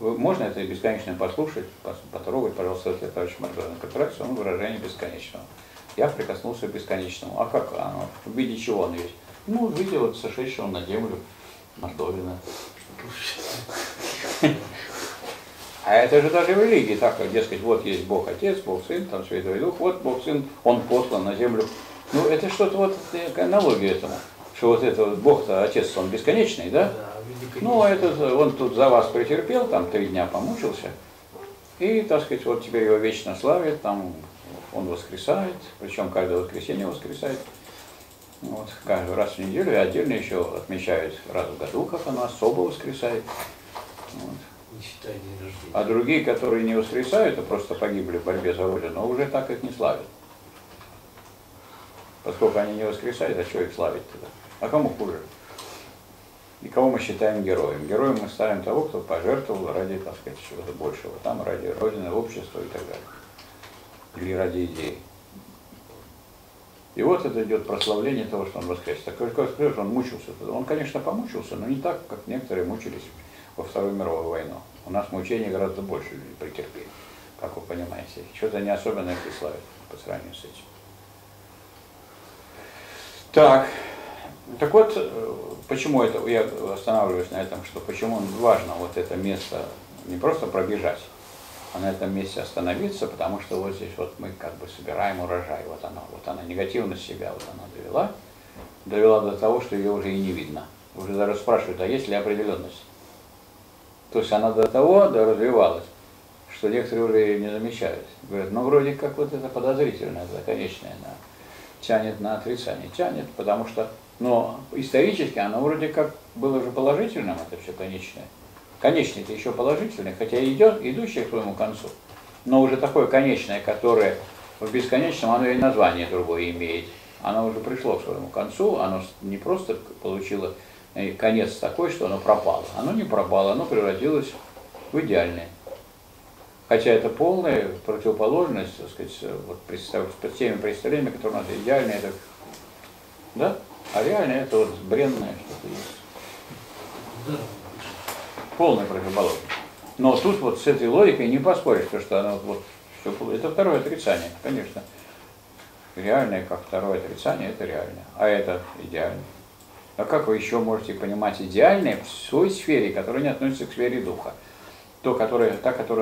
Можно это бесконечное послушать, потрогать, пожалуйста, это товарищ Мордовин, абстракцию, он выражение бесконечного. Я прикоснулся к бесконечному. А как оно? В виде чего оно есть? Ну, в виде вот сошедшего на землю Мордовина. А это же даже в религии так, дескать, вот есть Бог Отец, Бог Сын, там Святой Дух, вот Бог Сын, Он послан на землю. Ну, это что-то вот аналогия этому. Что вот это вот Бог-то, Отец, он бесконечный, да? Ну, а этот, он тут за вас претерпел, там 3 дня помучился, и, так сказать, вот теперь его вечно славит, там он воскресает, причем каждое воскресенье воскресает. Вот, каждый раз в неделю, и отдельно еще отмечают раз в году, как он особо воскресает. Вот. считают день рождения. А другие, которые не воскресают, а просто погибли в борьбе за Родину, уже так их не славят. Поскольку они не воскресают, а что их славить тогда? А кому хуже? И кого мы считаем героем? Героем мы ставим того, кто пожертвовал ради, так сказать, чего-то большего. Там ради Родины, общества и так далее. Или ради идеи. И вот это идет прославление того, что он воскрес. Такой, как он мучился. Он, конечно, помучился, но не так, как некоторые мучились во Вторую мировую войну. У нас мучений гораздо больше людей претерпели, как вы понимаете. Что-то не особенно их славят по сравнению с этим. Так вот, почему это, я останавливаюсь на этом, что почему важно вот это место не просто пробежать, а на этом месте остановиться, потому что вот здесь вот мы как бы собираем урожай, вот она негативность себя, вот она довела до того, что ее уже и не видно. Уже даже спрашивают, а есть ли определенность? То есть она до того развивалась, что некоторые уже ее не замечают. Говорят, ну вроде как вот это подозрительное, законечное, она тянет на отрицание, тянет, потому что, но исторически она вроде как было уже положительным, это все конечное. Конечный-то еще положительный, хотя идет, идущий к своему концу, но уже такое конечное, которое в бесконечном, оно и название другое имеет. Оно уже пришло к своему концу, оно не просто получило конец такой, что оно пропало. Оно не пропало, оно превратилось в идеальное. Хотя это полная противоположность, так сказать, вот теми представлениями, которые у нас идеальные, это, да? А реальное это вот бренное что-то есть. Полная противоположность. Но тут вот с этой логикой не поспоришь, потому что она вот все, это второе отрицание, конечно. Реальное, как второе отрицание, это реальное. А это идеальное. А как вы еще можете понимать идеальное в своей сфере, которая не относится к сфере духа? Та, которая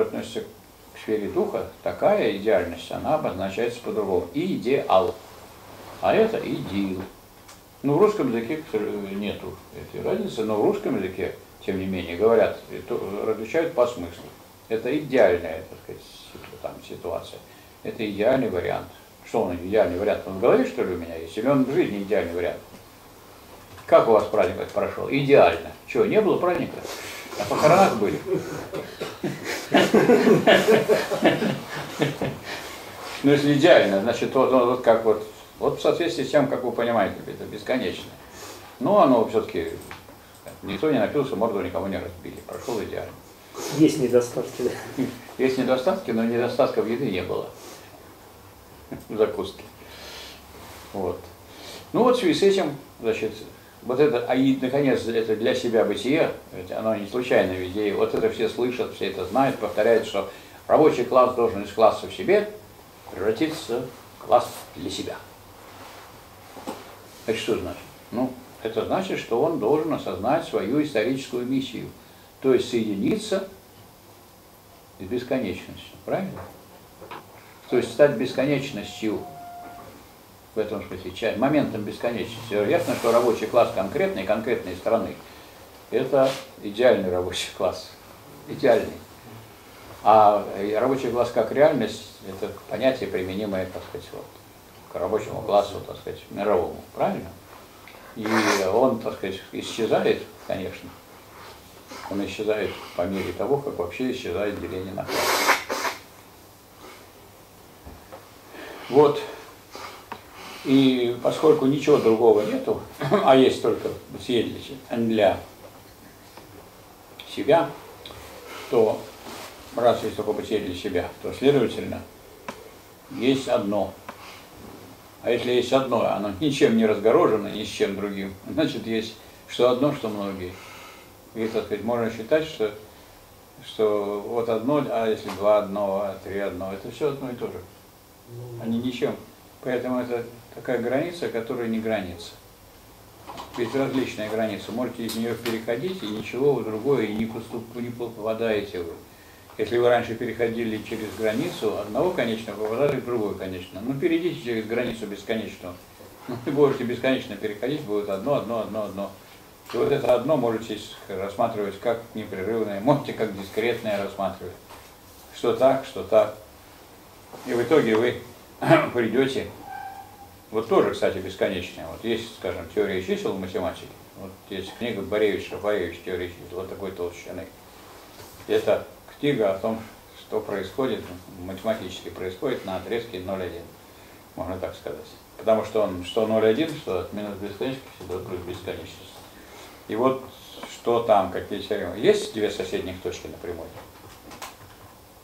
относится к сфере духа, такая идеальность, она обозначается по-другому. Идеал. А это идил. Ну, в русском языке нету этой разницы, но в русском языке тем не менее, говорят, различают по смыслу. Это идеальная, так сказать, там, ситуация. Это идеальный вариант. Что он идеальный вариант? Он в голове, что ли, у меня есть? Или он в жизни идеальный вариант? Как у вас праздник прошел? Идеально. Чего, не было праздника? На похоронах были. Ну, если идеально, значит, вот как вот. Вот в соответствии с тем, как вы понимаете, это бесконечно. Но оно все-таки. Никто не напился, морду никому не разбили. Прошел идеально. Есть недостатки. Есть недостатки, но недостатков еды не было. Закуски. Вот. Ну вот в связи с этим, значит, вот это, а и, наконец, это для себя бытие, оно не случайно в идее, вот это все слышат, все это знают, повторяют, что рабочий класс должен из класса в себе превратиться в класс для себя. Это что значит? Ну, это значит, что он должен осознать свою историческую миссию, то есть соединиться с бесконечностью, правильно? То есть стать бесконечностью, в этом смысле, моментом бесконечности. Ясно, что рабочий класс конкретной страны, это идеальный рабочий класс, идеальный. А рабочий класс как реальность, это понятие, применимое, так сказать, вот, к рабочему классу, так сказать, мировому, правильно? И он, так сказать, исчезает, конечно. Он исчезает по мере того, как вообще исчезает деление на классы. Вот. И поскольку ничего другого нету, а есть только для себя, то раз есть только бытие для себя, то, следовательно, есть одно. А если есть одно, оно ничем не разгорожено, ни с чем другим, значит, есть что одно, что многие. И, так сказать, можно считать, что вот одно, а если два одного, а три одного, это все одно и то же. Они ничем. Поэтому это такая граница, которая не граница. Ведь различная граница. Можете из нее переходить, и ничего другое, и не попадаете вы. Если вы раньше переходили через границу одного конечного, попадали в другое конечное. Ну, перейдите через границу бесконечного. Ну, вы будете бесконечно переходить, будет одно. И вот это одно можете рассматривать как непрерывное, можете как дискретное рассматривать. Что так, что так. И в итоге вы придете, вот тоже, кстати, бесконечное. Вот есть, скажем, теория чисел в математике. Вот есть книга Боревич-Шафаревич «Теория чисел» вот такой толщины. Это книга о том, что происходит, математически происходит на отрезке 0,1, можно так сказать. Потому что он что 0,1, что от минус бесконечности до плюс бесконечности. И вот что там, какие теоремы. Есть две соседних точки на прямой?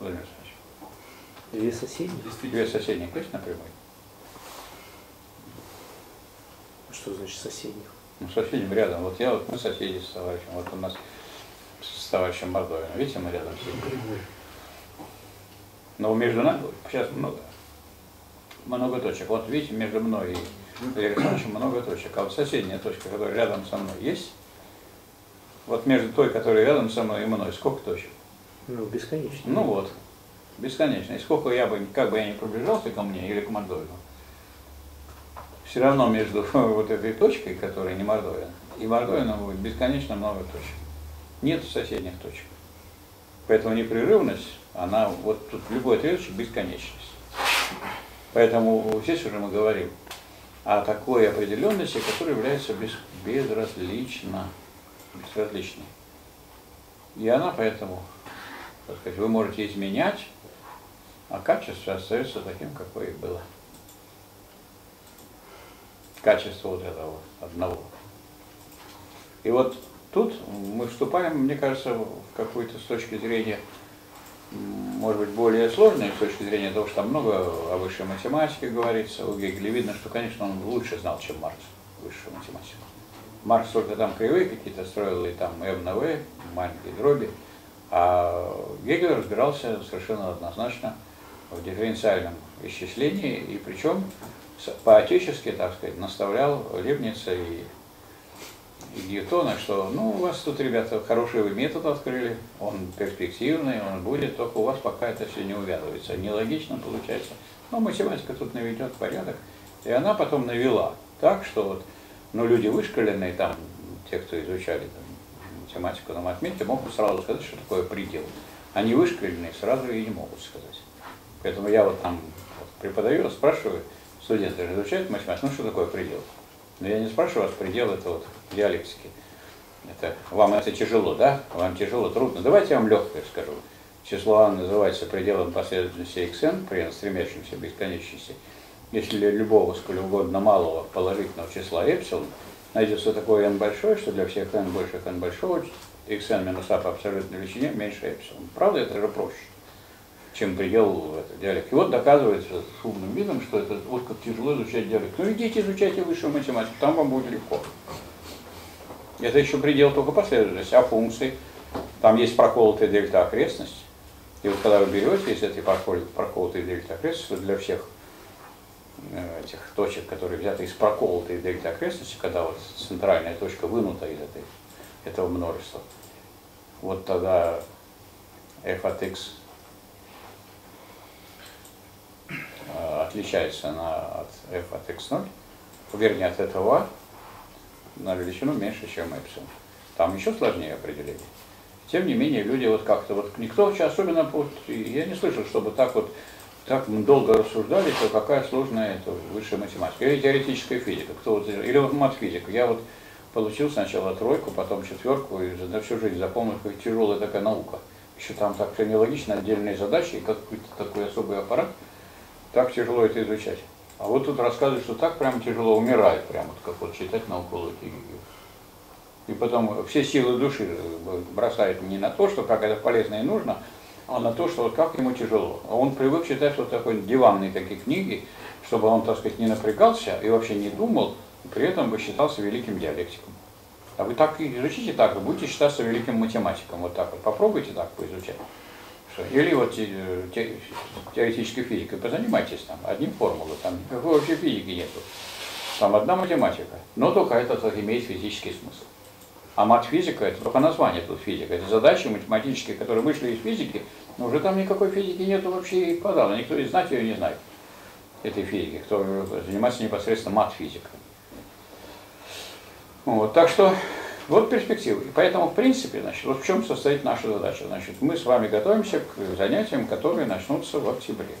Владимир Александрович. Две соседних? Две соседних точки на прямой. Что значит соседних? Ну, соседним рядом. Вот я, вот мы соседи с товарищем. Вот у нас с товарищем Мордовином. Видите, мы рядом сидим. Но между нами сейчас много точек. Вот видите, между мной и Владимиром Александровичем много точек. А вот соседняя точка, которая рядом со мной, есть? Вот между той, которая рядом со мной и мной, сколько точек? Ну, бесконечно. Ну вот, бесконечно. И сколько я бы, как бы я ни приближался ко мне или к Мордовину, все равно между вот этой точкой, которая не Мордовина, и Мордовином будет бесконечно много точек. Нет соседних точек. Поэтому непрерывность, она вот тут любой отрезочек бесконечность. Поэтому здесь уже мы говорим о такой определенности, которая является безразличной. И она поэтому, так сказать, вы можете изменять, а качество остается таким, какое и было. Качество вот этого одного. И вот тут мы вступаем, мне кажется, в какую-то с точки зрения, может быть, более сложную, с точки зрения того, что там много о высшей математике говорится. У Гегеля видно, что, конечно, он лучше знал, чем Маркс, высшую математику. Маркс только там кривые какие-то строил, и там М на В, маленькие дроби. А Гегель разбирался совершенно однозначно в дифференциальном исчислении, и причем по-отечески, так сказать, наставлял Лейбница и Ньютона, что ну у вас тут, ребята, хороший вы метод открыли, он перспективный, он будет, только у вас пока это все не увязывается. Нелогично получается. Но математика тут наведет порядок. И она потом навела так, что вот, ну, люди вышкаленные, там, те, кто изучали там, математику на матмете, могут сразу сказать, что такое предел. Они вышкаленные сразу и не могут сказать. Поэтому я вот там преподаю, спрашиваю, студенты же изучают математику, ну что такое предел? Но я не спрашиваю вас, предел это вот диалектики. Это, вам это тяжело, да? Вам тяжело, трудно. Давайте я вам легкое скажу. Число n называется пределом последовательности xn, при n стремящемся к бесконечности. Если любого, сколь угодно малого положительного числа эпсилон, найдется такое n большое, что для всех n больше n большого, xn минус a по абсолютной величине меньше эпсилон. Правда, это же проще, чем предел диалектики. И вот доказывается с умным видом, что это вот как тяжело изучать диалектику. Ну идите, изучайте высшую математику, там вам будет легко. Это еще предел только последовательности, а функции. Там есть проколотая дельта окрестность. И вот когда вы берете из этой проколотой дельта окрестности, для всех этих точек, которые взяты из проколотой дельта окрестности, когда вот центральная точка вынута из этого множества, вот тогда f от x отличается от f от x0, вернее от этого a, на величину меньше, чем эпсилон. Там еще сложнее определение. Тем не менее, люди вот как-то, вот никто сейчас особенно, вот, я не слышал, чтобы так вот, так долго рассуждали, что какая сложная это высшая математика. Или теоретическая физика, кто вот, или вот матфизика. Я вот получил сначала тройку, потом четверку, и на всю жизнь запомнил, как тяжелая такая наука. Еще там так все нелогично, отдельные задачи, и какой-то такой особый аппарат, так тяжело это изучать. А вот тут рассказывают, что так прям тяжело умирает, прям вот как вот читать «Науку логики». И потом все силы души бросает не на то, что как это полезно и нужно, а на то, что вот как ему тяжело. Он привык читать вот такой диванные такие книги, чтобы он, так сказать, не напрягался и вообще не думал, и при этом бы считался великим диалектиком. А вы так изучите так, вы будете считаться великим математиком, вот так вот. Попробуйте так поизучать. Или вот теоретической физикой позанимайтесь там, одни формулы, там никакой вообще физики нету. Там одна математика, но только это имеет физический смысл. А матфизика это только название тут физика, это задачи математические, которые вышли из физики, но уже там никакой физики нету вообще и подавно, никто и знать ее не знает, этой физики, кто занимается непосредственно матфизикой. Вот, так что... Вот перспективы. И поэтому, в принципе, значит, вот в чем состоит наша задача. Значит, мы с вами готовимся к занятиям, которые начнутся в октябре.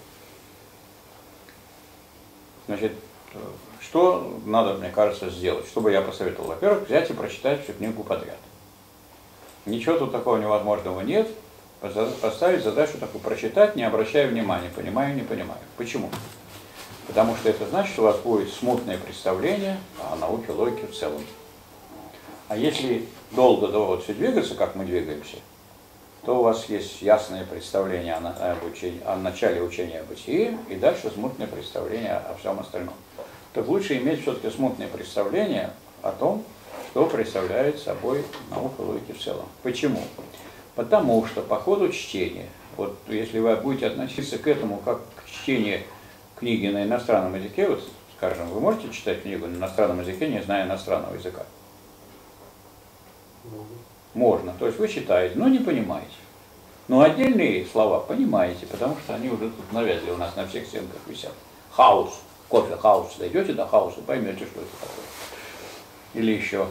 Значит, что надо, мне кажется, сделать? Чтобы я посоветовал, во-первых, взять и прочитать всю книгу подряд. Ничего тут такого невозможного нет. оставить задачу такую, прочитать, не обращая внимания, понимаю, не понимаю. Почему? Потому что это значит, что у вас будет смутное представление о науке логики в целом. А если долго все двигаться, как мы двигаемся, то у вас есть ясное представление о начале учения о бытии и дальше смутное представление о всем остальном. Так лучше иметь все-таки смутное представление о том, что представляет собой наука логики в целом. Почему? Потому что по ходу чтения, вот если вы будете относиться к этому как к чтению книги на иностранном языке, вот скажем, вы можете читать книгу на иностранном языке, не зная иностранного языка? Можно. То есть вы читаете, но не понимаете. Но отдельные слова понимаете, потому что они уже тут навязли у нас на всех стенках висят. Хаос, кофе, хаос. Дойдете до хаоса, поймете, что это такое. Или еще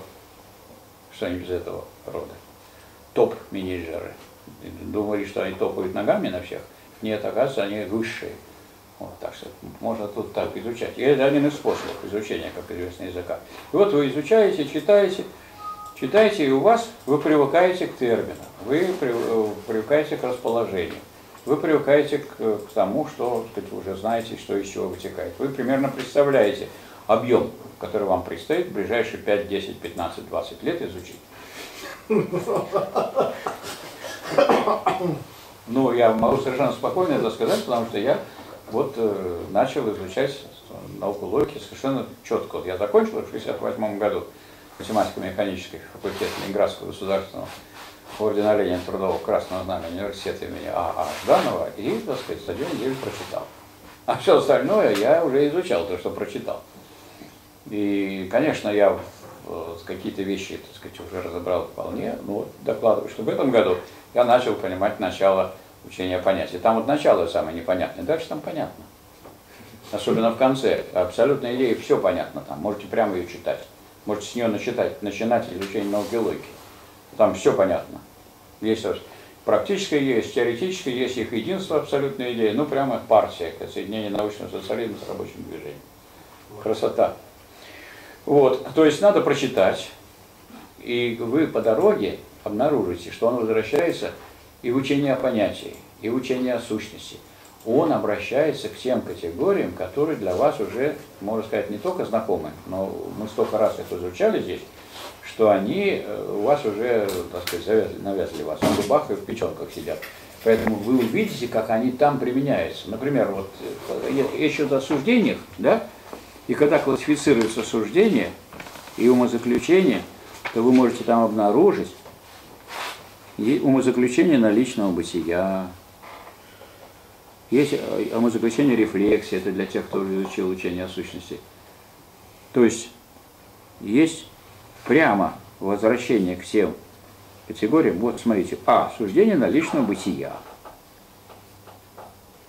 что-нибудь из этого рода. Топ-менеджеры. Думали, что они топают ногами на всех. Нет, оказывается, они высшие. Вот, так что можно тут так изучать. И это один из способов изучения, как известно, языка. И вот вы изучаете, читаете, и у вас вы привыкаете к терминам, вы привыкаете к расположению, вы привыкаете к тому, что, так сказать, уже знаете, что из чего вытекает. Вы примерно представляете объем, который вам предстоит в ближайшие 5, 10, 15, 20 лет изучить. Ну, я могу совершенно спокойно это сказать, потому что я вот начал изучать науку логики совершенно четко. Вот я закончил в 1968 году математико-механический факультет Ленинградского государственного ордена Трудового Красного Знамени университета имени А.А. Жданова и, так сказать, за 1 неделю прочитал. А все остальное я уже изучал, то, что прочитал. И, конечно, я какие-то вещи, так сказать, уже разобрал вполне, но вот докладываю, что в этом году я начал понимать начало учения понятий. Там вот начало самое непонятное, дальше там понятно. Особенно в конце. Абсолютная идея, все понятно там, можете прямо ее читать. Можете с нее начинать изучение науки логики. Там все понятно. Есть практическая идея, есть теоретическая, есть их единство, абсолютная идея. Ну, прямо партия, соединение научного социализма с рабочим движением. Красота. Вот. То есть надо прочитать, и вы по дороге обнаружите, что он возвращается и в учение о понятии, и в учение о сущности. Он обращается к тем категориям, которые для вас уже, можно сказать, не только знакомы, но мы столько раз их изучали здесь, что они у вас уже, так сказать, навязали вас, в зубах и в печенках сидят. Поэтому вы увидите, как они там применяются. Например, вот еще о суждениях, да, и когда классифицируется суждение и умозаключение, то вы можете там обнаружить и умозаключение наличного бытия. Есть умозаключение рефлексии, это для тех, кто изучил учение о сущности. То есть есть прямо возвращение к всем категориям. Вот смотрите, суждение наличного бытия.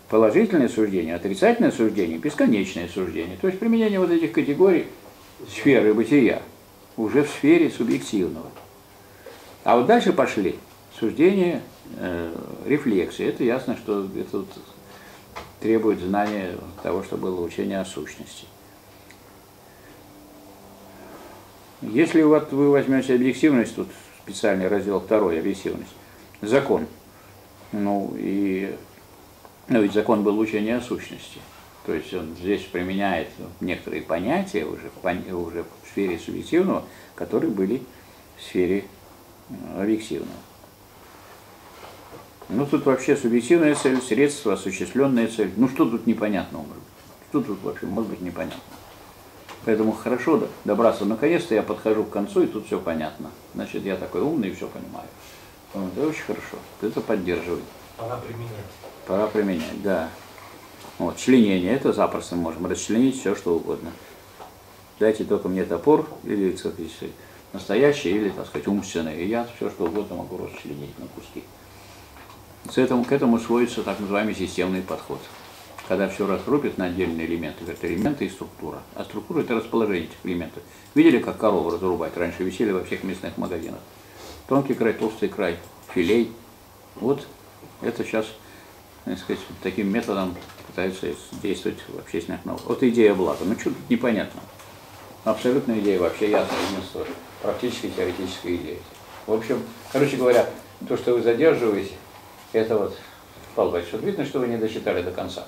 Положительное суждение, отрицательное суждение, бесконечное суждение. То есть применение вот этих категорий сферы бытия уже в сфере субъективного. А вот дальше пошли суждение рефлексии. Это ясно, что это вот требует знания того, что было учение о сущности. Если вот вы возьмете объективность, тут специальный раздел 2, объективность, закон. Ну ведь закон был учение о сущности. То есть он здесь применяет некоторые понятия уже в сфере субъективного, которые были в сфере объективного. Ну, тут вообще субъективная цель, средство, осуществленная цель. Ну, что тут непонятного может быть? Что тут вообще может быть непонятно? Поэтому хорошо добраться. Наконец-то я подхожу к концу, и тут все понятно. Значит, я такой умный и все понимаю. Вот, это очень хорошо. Это поддерживает. Пора применять. Пора применять, да. Вот, членение. Это запросто мы можем расчленить все, что угодно. Дайте только мне топор, или, так сказать, настоящий, или, так сказать, умственный. И я все, что угодно могу расчленить на куски. К этому сводится так называемый системный подход, когда все разрубят на отдельные элементы, это элементы и структура. А структура – это расположение этих элементов. Видели, как корову разрубать? Раньше висели во всех мясных магазинах. Тонкий край, толстый край, филей. Вот это сейчас, так сказать, таким методом пытаются действовать в общественных науках. Вот идея блага. Ну что тут непонятно? Абсолютная идея вообще ясно, практически теоретическая идея. В общем, короче говоря, то, что вы задерживаете, Это вот, Павел Борисович, видно, что вы не дочитали до конца.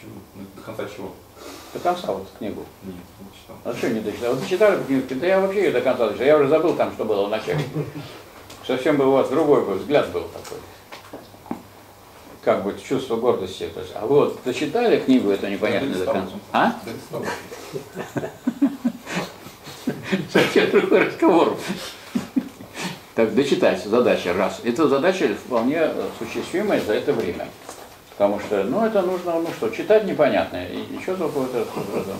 Чего? До конца чего? До конца вот книгу. Нет, не читал. А что не дочитал? Вот дочитали книгу, да я вообще ее до конца дочитал. Я уже забыл там, что было в начале. Совсем бы у вас другой бы взгляд был такой. Как бы чувство гордости. А вы вот дочитали книгу, это непонятно до конца. А? Совсем другой разговор. Так, дочитать задача раз. Эта задача вполне существимая за это время. Потому что, ну, это нужно, ну что, читать непонятно, и ничего такого-то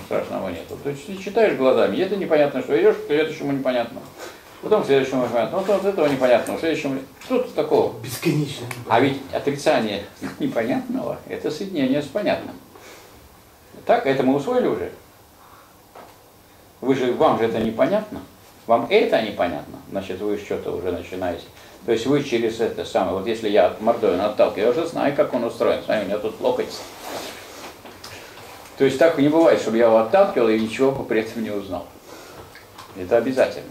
страшного нет. То есть ты читаешь глазами, и это непонятно, что идешь к следующему непонятно. Потом к следующему непонятно, потом от этого непонятно, к следующему... Что тут такого? Бесконечно. А ведь отрицание непонятного – это соединение с понятным. Так, это мы усвоили уже. Вы же, вам же это непонятно. Вам это непонятно, значит, вы что-то уже начинаете. То есть вы через это самое, вот если я от Мордовина отталкиваю, я уже знаю, как он устроен. Смотри, у меня тут локоть. То есть так не бывает, чтобы я его отталкивал и ничего при этом не узнал. Это обязательно.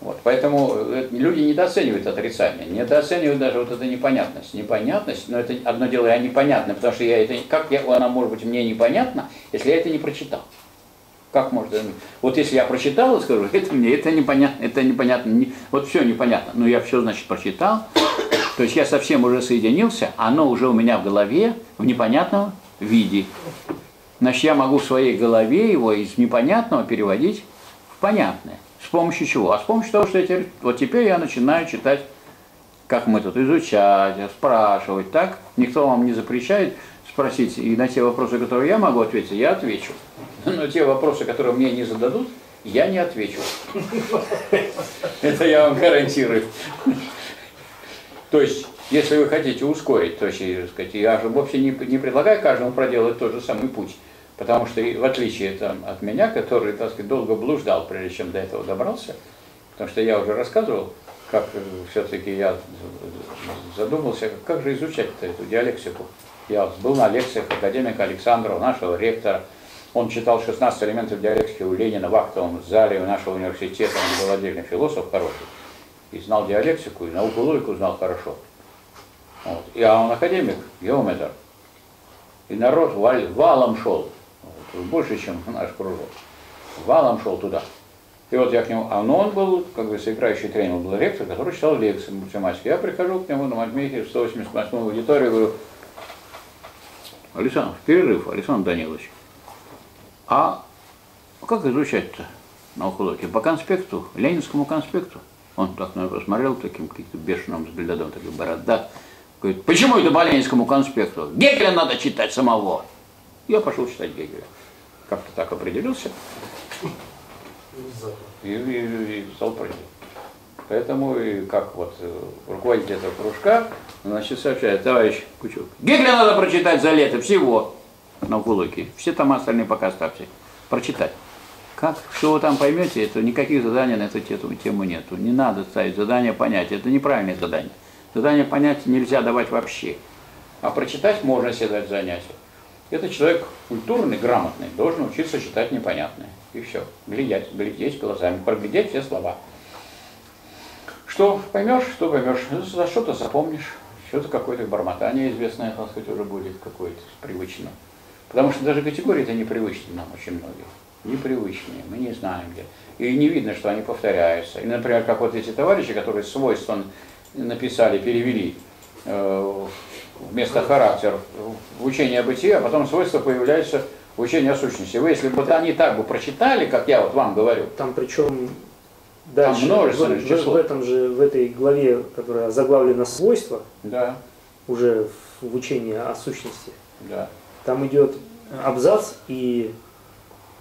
Вот. Поэтому люди недооценивают отрицание, недооценивают даже вот эту непонятность. Непонятность, но это одно дело, я непонятно, потому что я это, она может быть мне непонятна, если я это не прочитал. Как можно? Вот если я прочитал и скажу, это мне, это непонятно, вот все непонятно. Но я все, значит, прочитал, то есть я совсем уже соединился, оно уже у меня в голове в непонятном виде. Значит, я могу в своей голове его из непонятного переводить в понятное. С помощью чего? А с помощью того, что я теперь, вот теперь я начинаю читать, как мы тут изучать, спрашивать, так? Никто вам не запрещает спросить, и на те вопросы, которые я могу ответить, я отвечу. Но те вопросы, которые мне не зададут, я не отвечу. Это я вам гарантирую. То есть, если вы хотите ускорить, то есть, я же вообще не предлагаю каждому проделать тот же самый путь. Потому что, в отличие от меня, который, так сказать, долго блуждал, прежде чем до этого добрался, потому что я уже рассказывал, как все-таки я задумался, как же изучать-то эту диалектику. Я был на лекциях академика Александрова, нашего ректора. Он читал 16 элементов диалектики у Ленина в актовом зале нашего университета. Он был отдельный философ хороший. И знал диалектику, и науку логику знал хорошо. Вот. И, а он академик, геометр. И народ валом шел. Вот, больше, чем наш кружок. Валом шел туда. И вот я к нему... А он был, как бы, сыграющий тренер, был ректор, который читал лекции математики. Я прихожу к нему на Мальмехе в 188-ю аудиторию, говорю: Александр, перерыв, Александр Данилович. А как изучать-то науку логики? По конспекту, Ленинскому конспекту. Он так на меня посмотрел таким каким-то бешеным взглядом, такой борода. Говорит: почему это по Ленинскому конспекту? Гегеля надо читать самого. Я пошел читать Гегеля. Как-то так определился. И стал пройти. Поэтому, и как вот руководитель этого кружка, значит, сообщает: товарищ Кучук, Гегеля надо прочитать за лето всего. Науку логики. Все там остальные пока оставьте. Прочитать. Как? Что вы там поймете, это никаких заданий на эту тему нету. Не надо ставить задание понятия. Это неправильное задание. Задание понятия нельзя давать вообще. А прочитать можно себе дать занятие. Это человек культурный, грамотный, должен учиться читать непонятное. И все. Глядеть глазами. Проглядеть все слова. Что поймешь, что поймешь. За что-то запомнишь. Что-то какое-то бормотание известное, так сказать, уже будет какое-то привычное. Потому что даже категории-то непривычны нам очень многие. Непривычные, мы не знаем где. И не видно, что они повторяются. И, например, как вот эти товарищи, которые свойства написали, перевели вместо характер в учение о бытии, а потом свойства появляются в учении о сущности. Вы, если бы они так бы прочитали, как я вот вам говорю. Там причем дальше, там множественное число. В этой главе, которая заглавлена «Свойства», да, уже в учении о сущности. Да. Там идет абзац и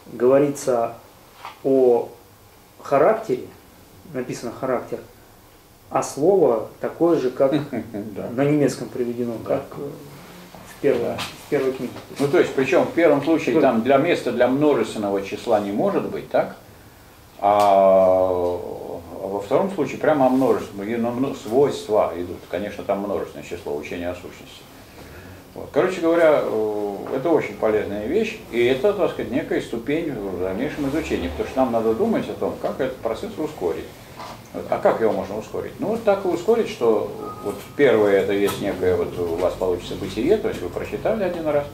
говорится о характере, написано характер, а слово такое же, как на немецком приведено, как в первой книге. Ну то есть, причем в первом случае там для места, для множественного числа не может быть, так? А во втором случае прямо о множественном, свойства идут, конечно, там множественное число, учение о сущности. Короче говоря, это очень полезная вещь, и это, так сказать, некая ступень в дальнейшем изучении, потому что нам надо думать о том, как этот процесс ускорить. А как его можно ускорить? Ну, так и ускорить, что вот первое, это есть некое, вот у вас получится бытие, то есть вы прочитали один раз,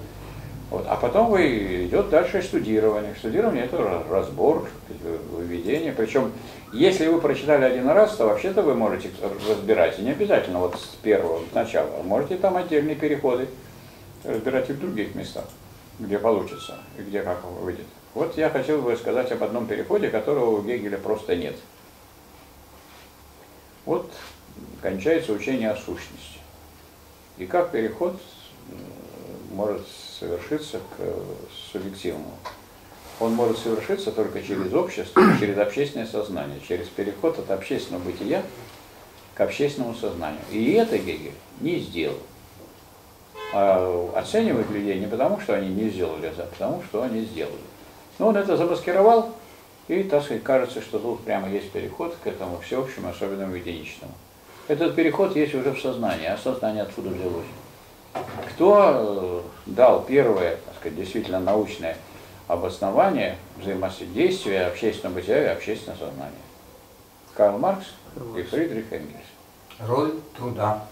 вот, а потом вы идет дальше студирование. Студирование – это разбор, выведение. Причем, если вы прочитали один раз, то вообще-то вы можете разбирать, и не обязательно вот с первого, с начала, можете там отдельные переходы разбирать и в других местах, где получится, и где как выйдет. Вот я хотел бы сказать об одном переходе, которого у Гегеля просто нет. Вот кончается учение о сущности. И как переход может совершиться к субъективному? Он может совершиться только через общество, через общественное сознание, через переход от общественного бытия к общественному сознанию. И это Гегель не сделал. А оценивают людей не потому, что они не сделали, а потому, что они сделали. Но он это замаскировал, и, так сказать, кажется, что тут прямо есть переход к этому всеобщему, особенному, единичному. Этот переход есть уже в сознании, а сознание откуда взялось? Кто дал первое, так сказать, действительно научное обоснование взаимодействия общественного бытия и общественного сознания? Карл Маркс и Фридрих Энгельс. Роль труда.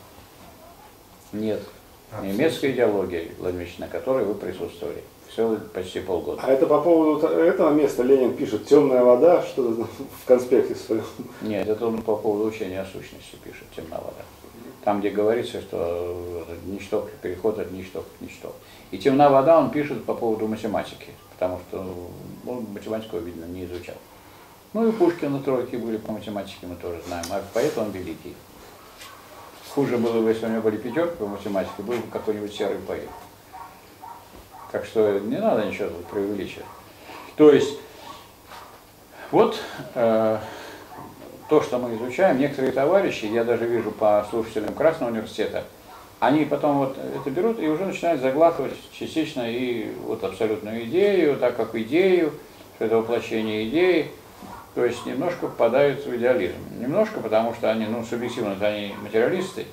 Нет. Немецкая идеология, Владимирович, на которой вы присутствовали. Все почти полгода. А это по поводу этого места Ленин пишет «Темная вода», что в конспекте своем? Нет, это он по поводу учения о сущности пишет «Темная вода». Там, где говорится, что ничто, переход от ничто к ничто. И «Темная вода» он пишет по поводу математики, потому что он математику, видно, не изучал. Ну и Пушкина тройки были по математике, мы тоже знаем, а поэт он великий. Хуже было бы, если у него были пятерки по математике, был бы какой-нибудь серый поэт. Так что не надо ничего тут преувеличивать. То есть, вот то, что мы изучаем, некоторые товарищи, я даже вижу по слушателям Красного университета, они потом вот это берут и уже начинают заглатывать частично и вот абсолютную идею, так как идею, что это воплощение идеи, то есть немножко впадают в идеализм. Немножко, потому что они, ну, субъективно-то они материалисты,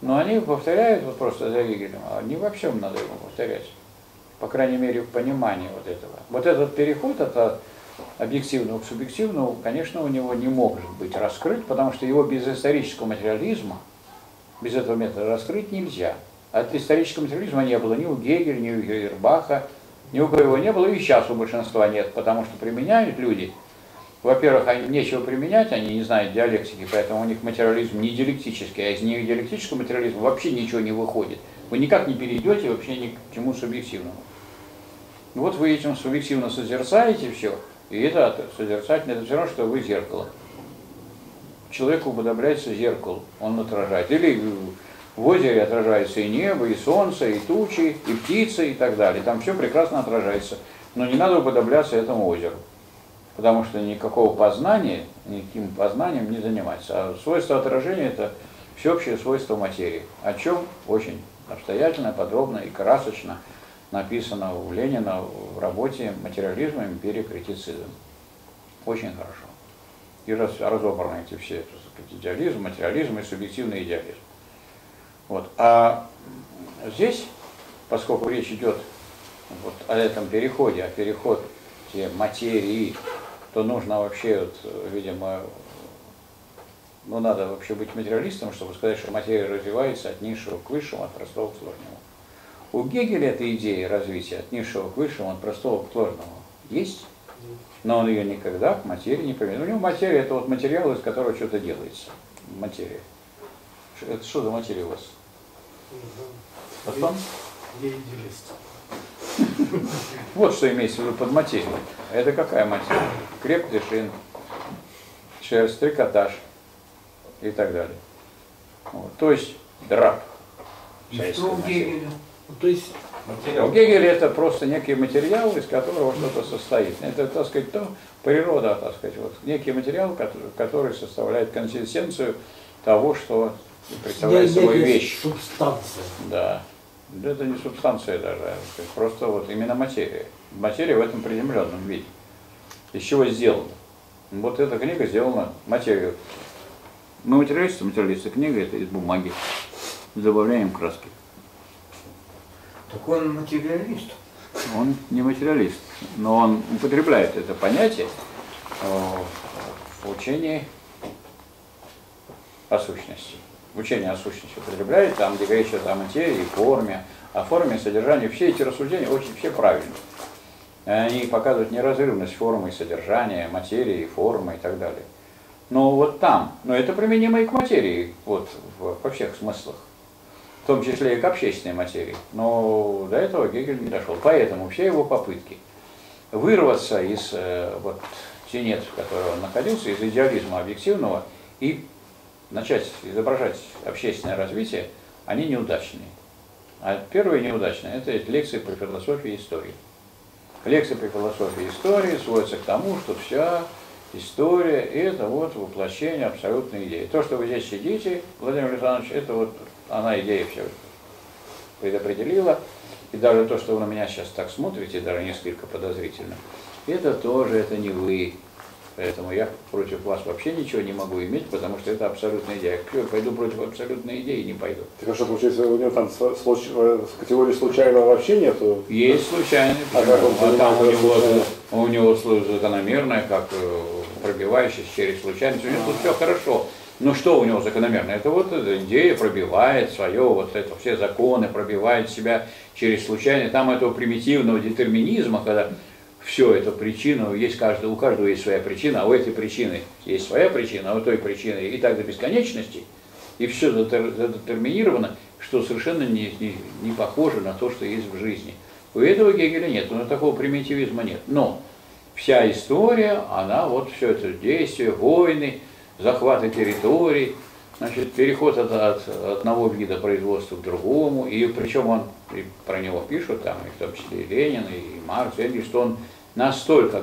но они повторяют вот просто за Гегелем, а не во всем надо его повторять. По крайней мере, в понимании вот этого. Вот этот переход от объективного к субъективному, конечно, у него не может быть раскрыт, потому что его без исторического материализма, без этого метода раскрыть нельзя. От исторического материализма не было ни у Гегеля, ни у Гейербаха, ни у кого не было, и сейчас у большинства нет, потому что применяют люди. Во-первых, они нечего применять, они не знают диалектики, поэтому у них материализм не диалектический, а из диалектического материализма вообще ничего не выходит. Вы никак не перейдете вообще ни к чему субъективному. Вот вы этим субъективно созерцаете все, и это созерцательное, это все равно, что вы зеркало. Человек уподобляется зеркалу, он отражает. Или в озере отражается и небо, и солнце, и тучи, и птицы, и так далее. Там все прекрасно отражается. Но не надо уподобляться этому озеру, потому что никакого познания, никаким познанием не занимается. А свойство отражения – это всеобщее свойство материи, о чем очень обстоятельно, подробно и красочно написано у Ленина в работе «Материализм и эмпириокритицизм». Очень хорошо. И разобраны эти все, идеализм, материализм и субъективный идеализм. Вот. А здесь, поскольку речь идет вот о этом переходе, о переходе материи, то нужно вообще, вот, видимо, ну, надо вообще быть материалистом, чтобы сказать, что материя развивается от низшего к высшему, от простого к сложному. У Гегеля эта идея развития от низшего к высшему, от простого к сложному есть, но он ее никогда к материи не применил. У него материя – это вот материал, из которого что-то делается. Материя. Это что за материя у вас? Потом? Я идеалист. Вот что имеется в виду под материей. Это какая материя? Креп, дешин, шерсть, трикотаж и так далее. Вот. То есть драп. То есть материал. У Гегеля это просто некий материал, из которого что-то состоит. Это, так сказать, то природа, так сказать, вот некий материал, который составляет консистенцию того, что представляет собой вещь. Субстанция. Да. Это не субстанция даже, просто вот именно материя. Материя в этом приземленном виде. Из чего сделана? Вот эта книга сделана материю. Мы материалисты, книга это из бумаги. Добавляем краски. Так он материалист. Он не материалист, но он употребляет это понятие в учении о сущности. Учение о сущности употребляет, там, где говорится о материи, форме, о форме, содержании. Все эти рассуждения очень все правильны. Они показывают неразрывность формы и содержания, материи, формы и так далее. Но вот там, но это применимо и к материи, вот, во всех смыслах, в том числе и к общественной материи. Но до этого Гегель не дошел. Поэтому все его попытки вырваться из вот, тенет, в которой он находился, из идеализма объективного, и начать изображать общественное развитие, они неудачные. А первые неудачные – это лекции по философии и истории. Лекции по философии и истории сводятся к тому, что вся история – это вот воплощение абсолютной идеи. То, что вы здесь сидите, Владимир Александрович, это вот она идея все предопределила. И даже то, что вы на меня сейчас так смотрите, даже несколько подозрительно, это тоже, это не вы. Поэтому я против вас вообще ничего не могу иметь, потому что это абсолютная идея. Я пойду против абсолютной идеи, не пойду. Так что, получается, у него там категории случайного вообще нет? Есть случайный, а там у него закономерное, как пробивающееся через случайность. У него тут все хорошо. Ну что у него закономерно? Это вот идея пробивает свое, вот это все законы пробивает себя через случайность. Там этого примитивного детерминизма, когда... Все это причина, есть у каждого есть своя причина, а у этой причины есть своя причина, а у той причины и так до бесконечности. И все задетерминировано, что совершенно не похоже на то, что есть в жизни. У этого Гегеля нет, но такого примитивизма нет. Но вся история, она вот все это действие, войны, захваты территорий, значит, переход от одного вида производства к другому, и причем он, и про него пишут, там, и в том числе и Ленин, и Маркс, и Энгельс, что он настолько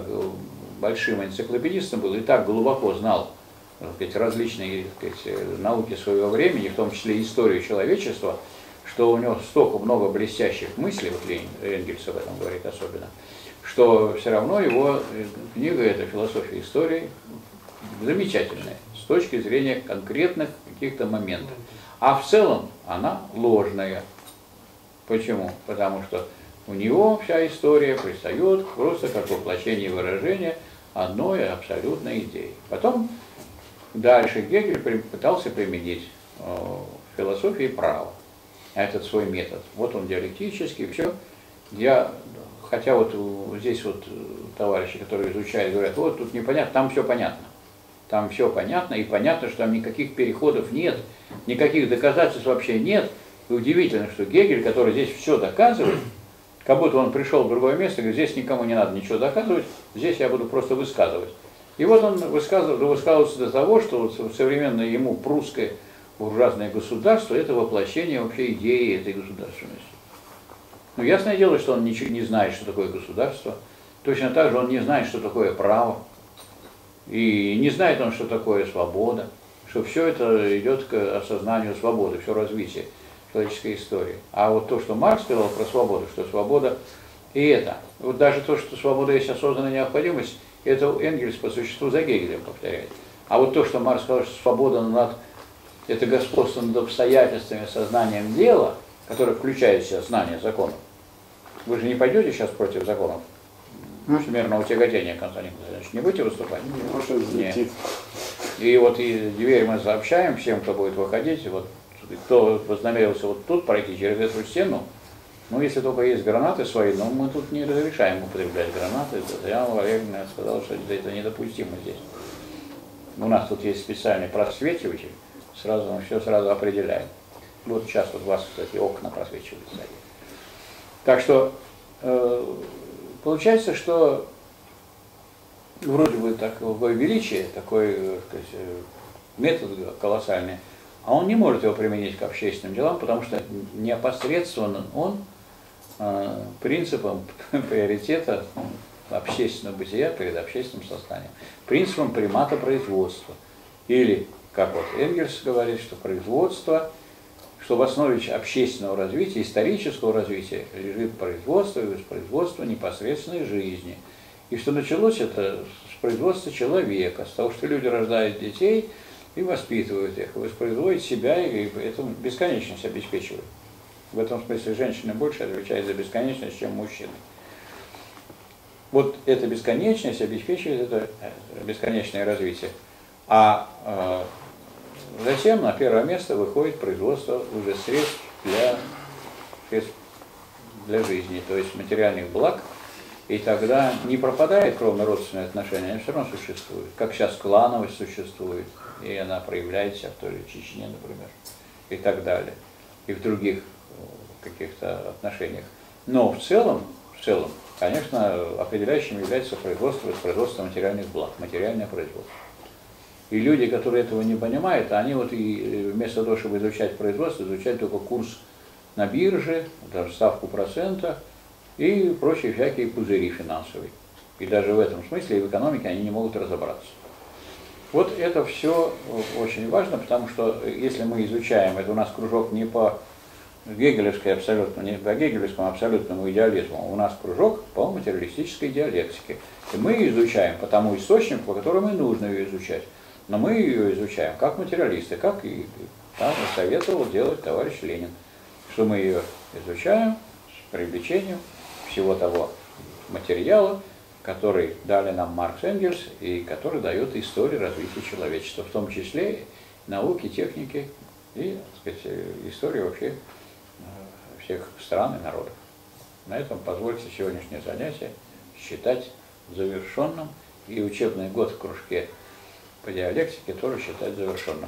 большим энциклопедистом был и так глубоко знал, так сказать, различные, так сказать, науки своего времени, в том числе историю человечества, что у него столько много блестящих мыслей, вот Ленин, Энгельс об этом говорит особенно, что все равно его книга эта «Философия истории» замечательная с точки зрения конкретных каких-то моментов. А в целом она ложная. Почему? Потому что у него вся история пристает просто как воплощение выражения одной абсолютной идеи. Потом дальше Гегель пытался применить в философии права этот свой метод. Вот он диалектический, все. Хотя вот здесь вот товарищи, которые изучают, говорят, вот тут непонятно, там все понятно. Там все понятно, и понятно, что там никаких переходов нет, никаких доказательств вообще нет. И удивительно, что Гегель, который здесь все доказывает, как будто он пришел в другое место, говорит, здесь никому не надо ничего доказывать, здесь я буду просто высказывать. И вот он высказывался до того, что вот современное ему прусское буржуазное государство – это воплощение вообще идеи этой государственности. Ну, ясное дело, что он ничего не знает, что такое государство. Точно так же он не знает, что такое право. И не знает он, что такое свобода, что все это идет к осознанию свободы, все развитие человеческой истории. А вот то, что Маркс сказал про свободу, что свобода и это. Вот даже то, что свобода есть осознанная необходимость, это Энгельс по существу за Гегелем повторяет. А вот то, что Маркс сказал, что свобода это господство над обстоятельствами, сознанием дела, которое включает в себя знание законов. Вы же не пойдете сейчас против законов? Всемирного тяготения, Константин Константинович, не будете выступать? Нет. И вот и дверь мы сообщаем всем, кто будет выходить, вот, кто вознамерился вот тут пройти через эту стену, ну, если только есть гранаты свои, но мы тут не разрешаем употреблять гранаты. Татьяна Валерьевна сказала, что это недопустимо здесь. У нас тут есть специальный просвечиватель, сразу он все сразу определяет. Вот сейчас вот у вас, кстати, окна просвечивают сзади. Так что... Получается, что вроде бы такое величие, такой, так сказать, метод колоссальный, а он не может его применить к общественным делам, потому что непосредственно он принципом приоритета общественного бытия перед общественным сознанием, принципом примата производства. Или, как вот Энгельс говорит, что производство... что в основе общественного развития, исторического развития лежит производство и воспроизводство непосредственной жизни. И что началось это с производства человека, с того, что люди рождают детей и воспитывают их, воспроизводят себя и эту бесконечность обеспечивают. В этом смысле женщина больше отвечает за бесконечность, чем мужчина. Вот эта бесконечность обеспечивает это бесконечное развитие. А Затем на первое место выходит производство уже средств для жизни, то есть материальных благ. И тогда не пропадает кровно-родственные отношения, они все равно существуют. Как сейчас клановость существует, и она проявляется в той же Чечне, например, и так далее. И в других каких-то отношениях. Но в целом, конечно, определяющим является производство материальных благ, материальное производство. И люди, которые этого не понимают, они вот и вместо того, чтобы изучать производство, изучают только курс на бирже, даже ставку процента и прочие всякие пузыри финансовые. И даже в этом смысле и в экономике они не могут разобраться. Вот это все очень важно, потому что если мы изучаем, это у нас кружок не по гегелевской абсолютно, не по гегелевскому абсолютному идеализму, у нас кружок по материалистической диалектике. И мы изучаем по тому источнику, по которому и нужно ее изучать. Но мы ее изучаем как материалисты, как и там советовал делать товарищ Ленин, что мы ее изучаем с привлечением всего того материала, который дали нам Маркс, Энгельс, и который дает историю развития человечества, в том числе науки, техники и, так сказать, историю вообще всех стран и народов. На этом позвольте сегодняшнее занятие считать завершенным, и учебный год в кружке по диалектике тоже считать завершенным.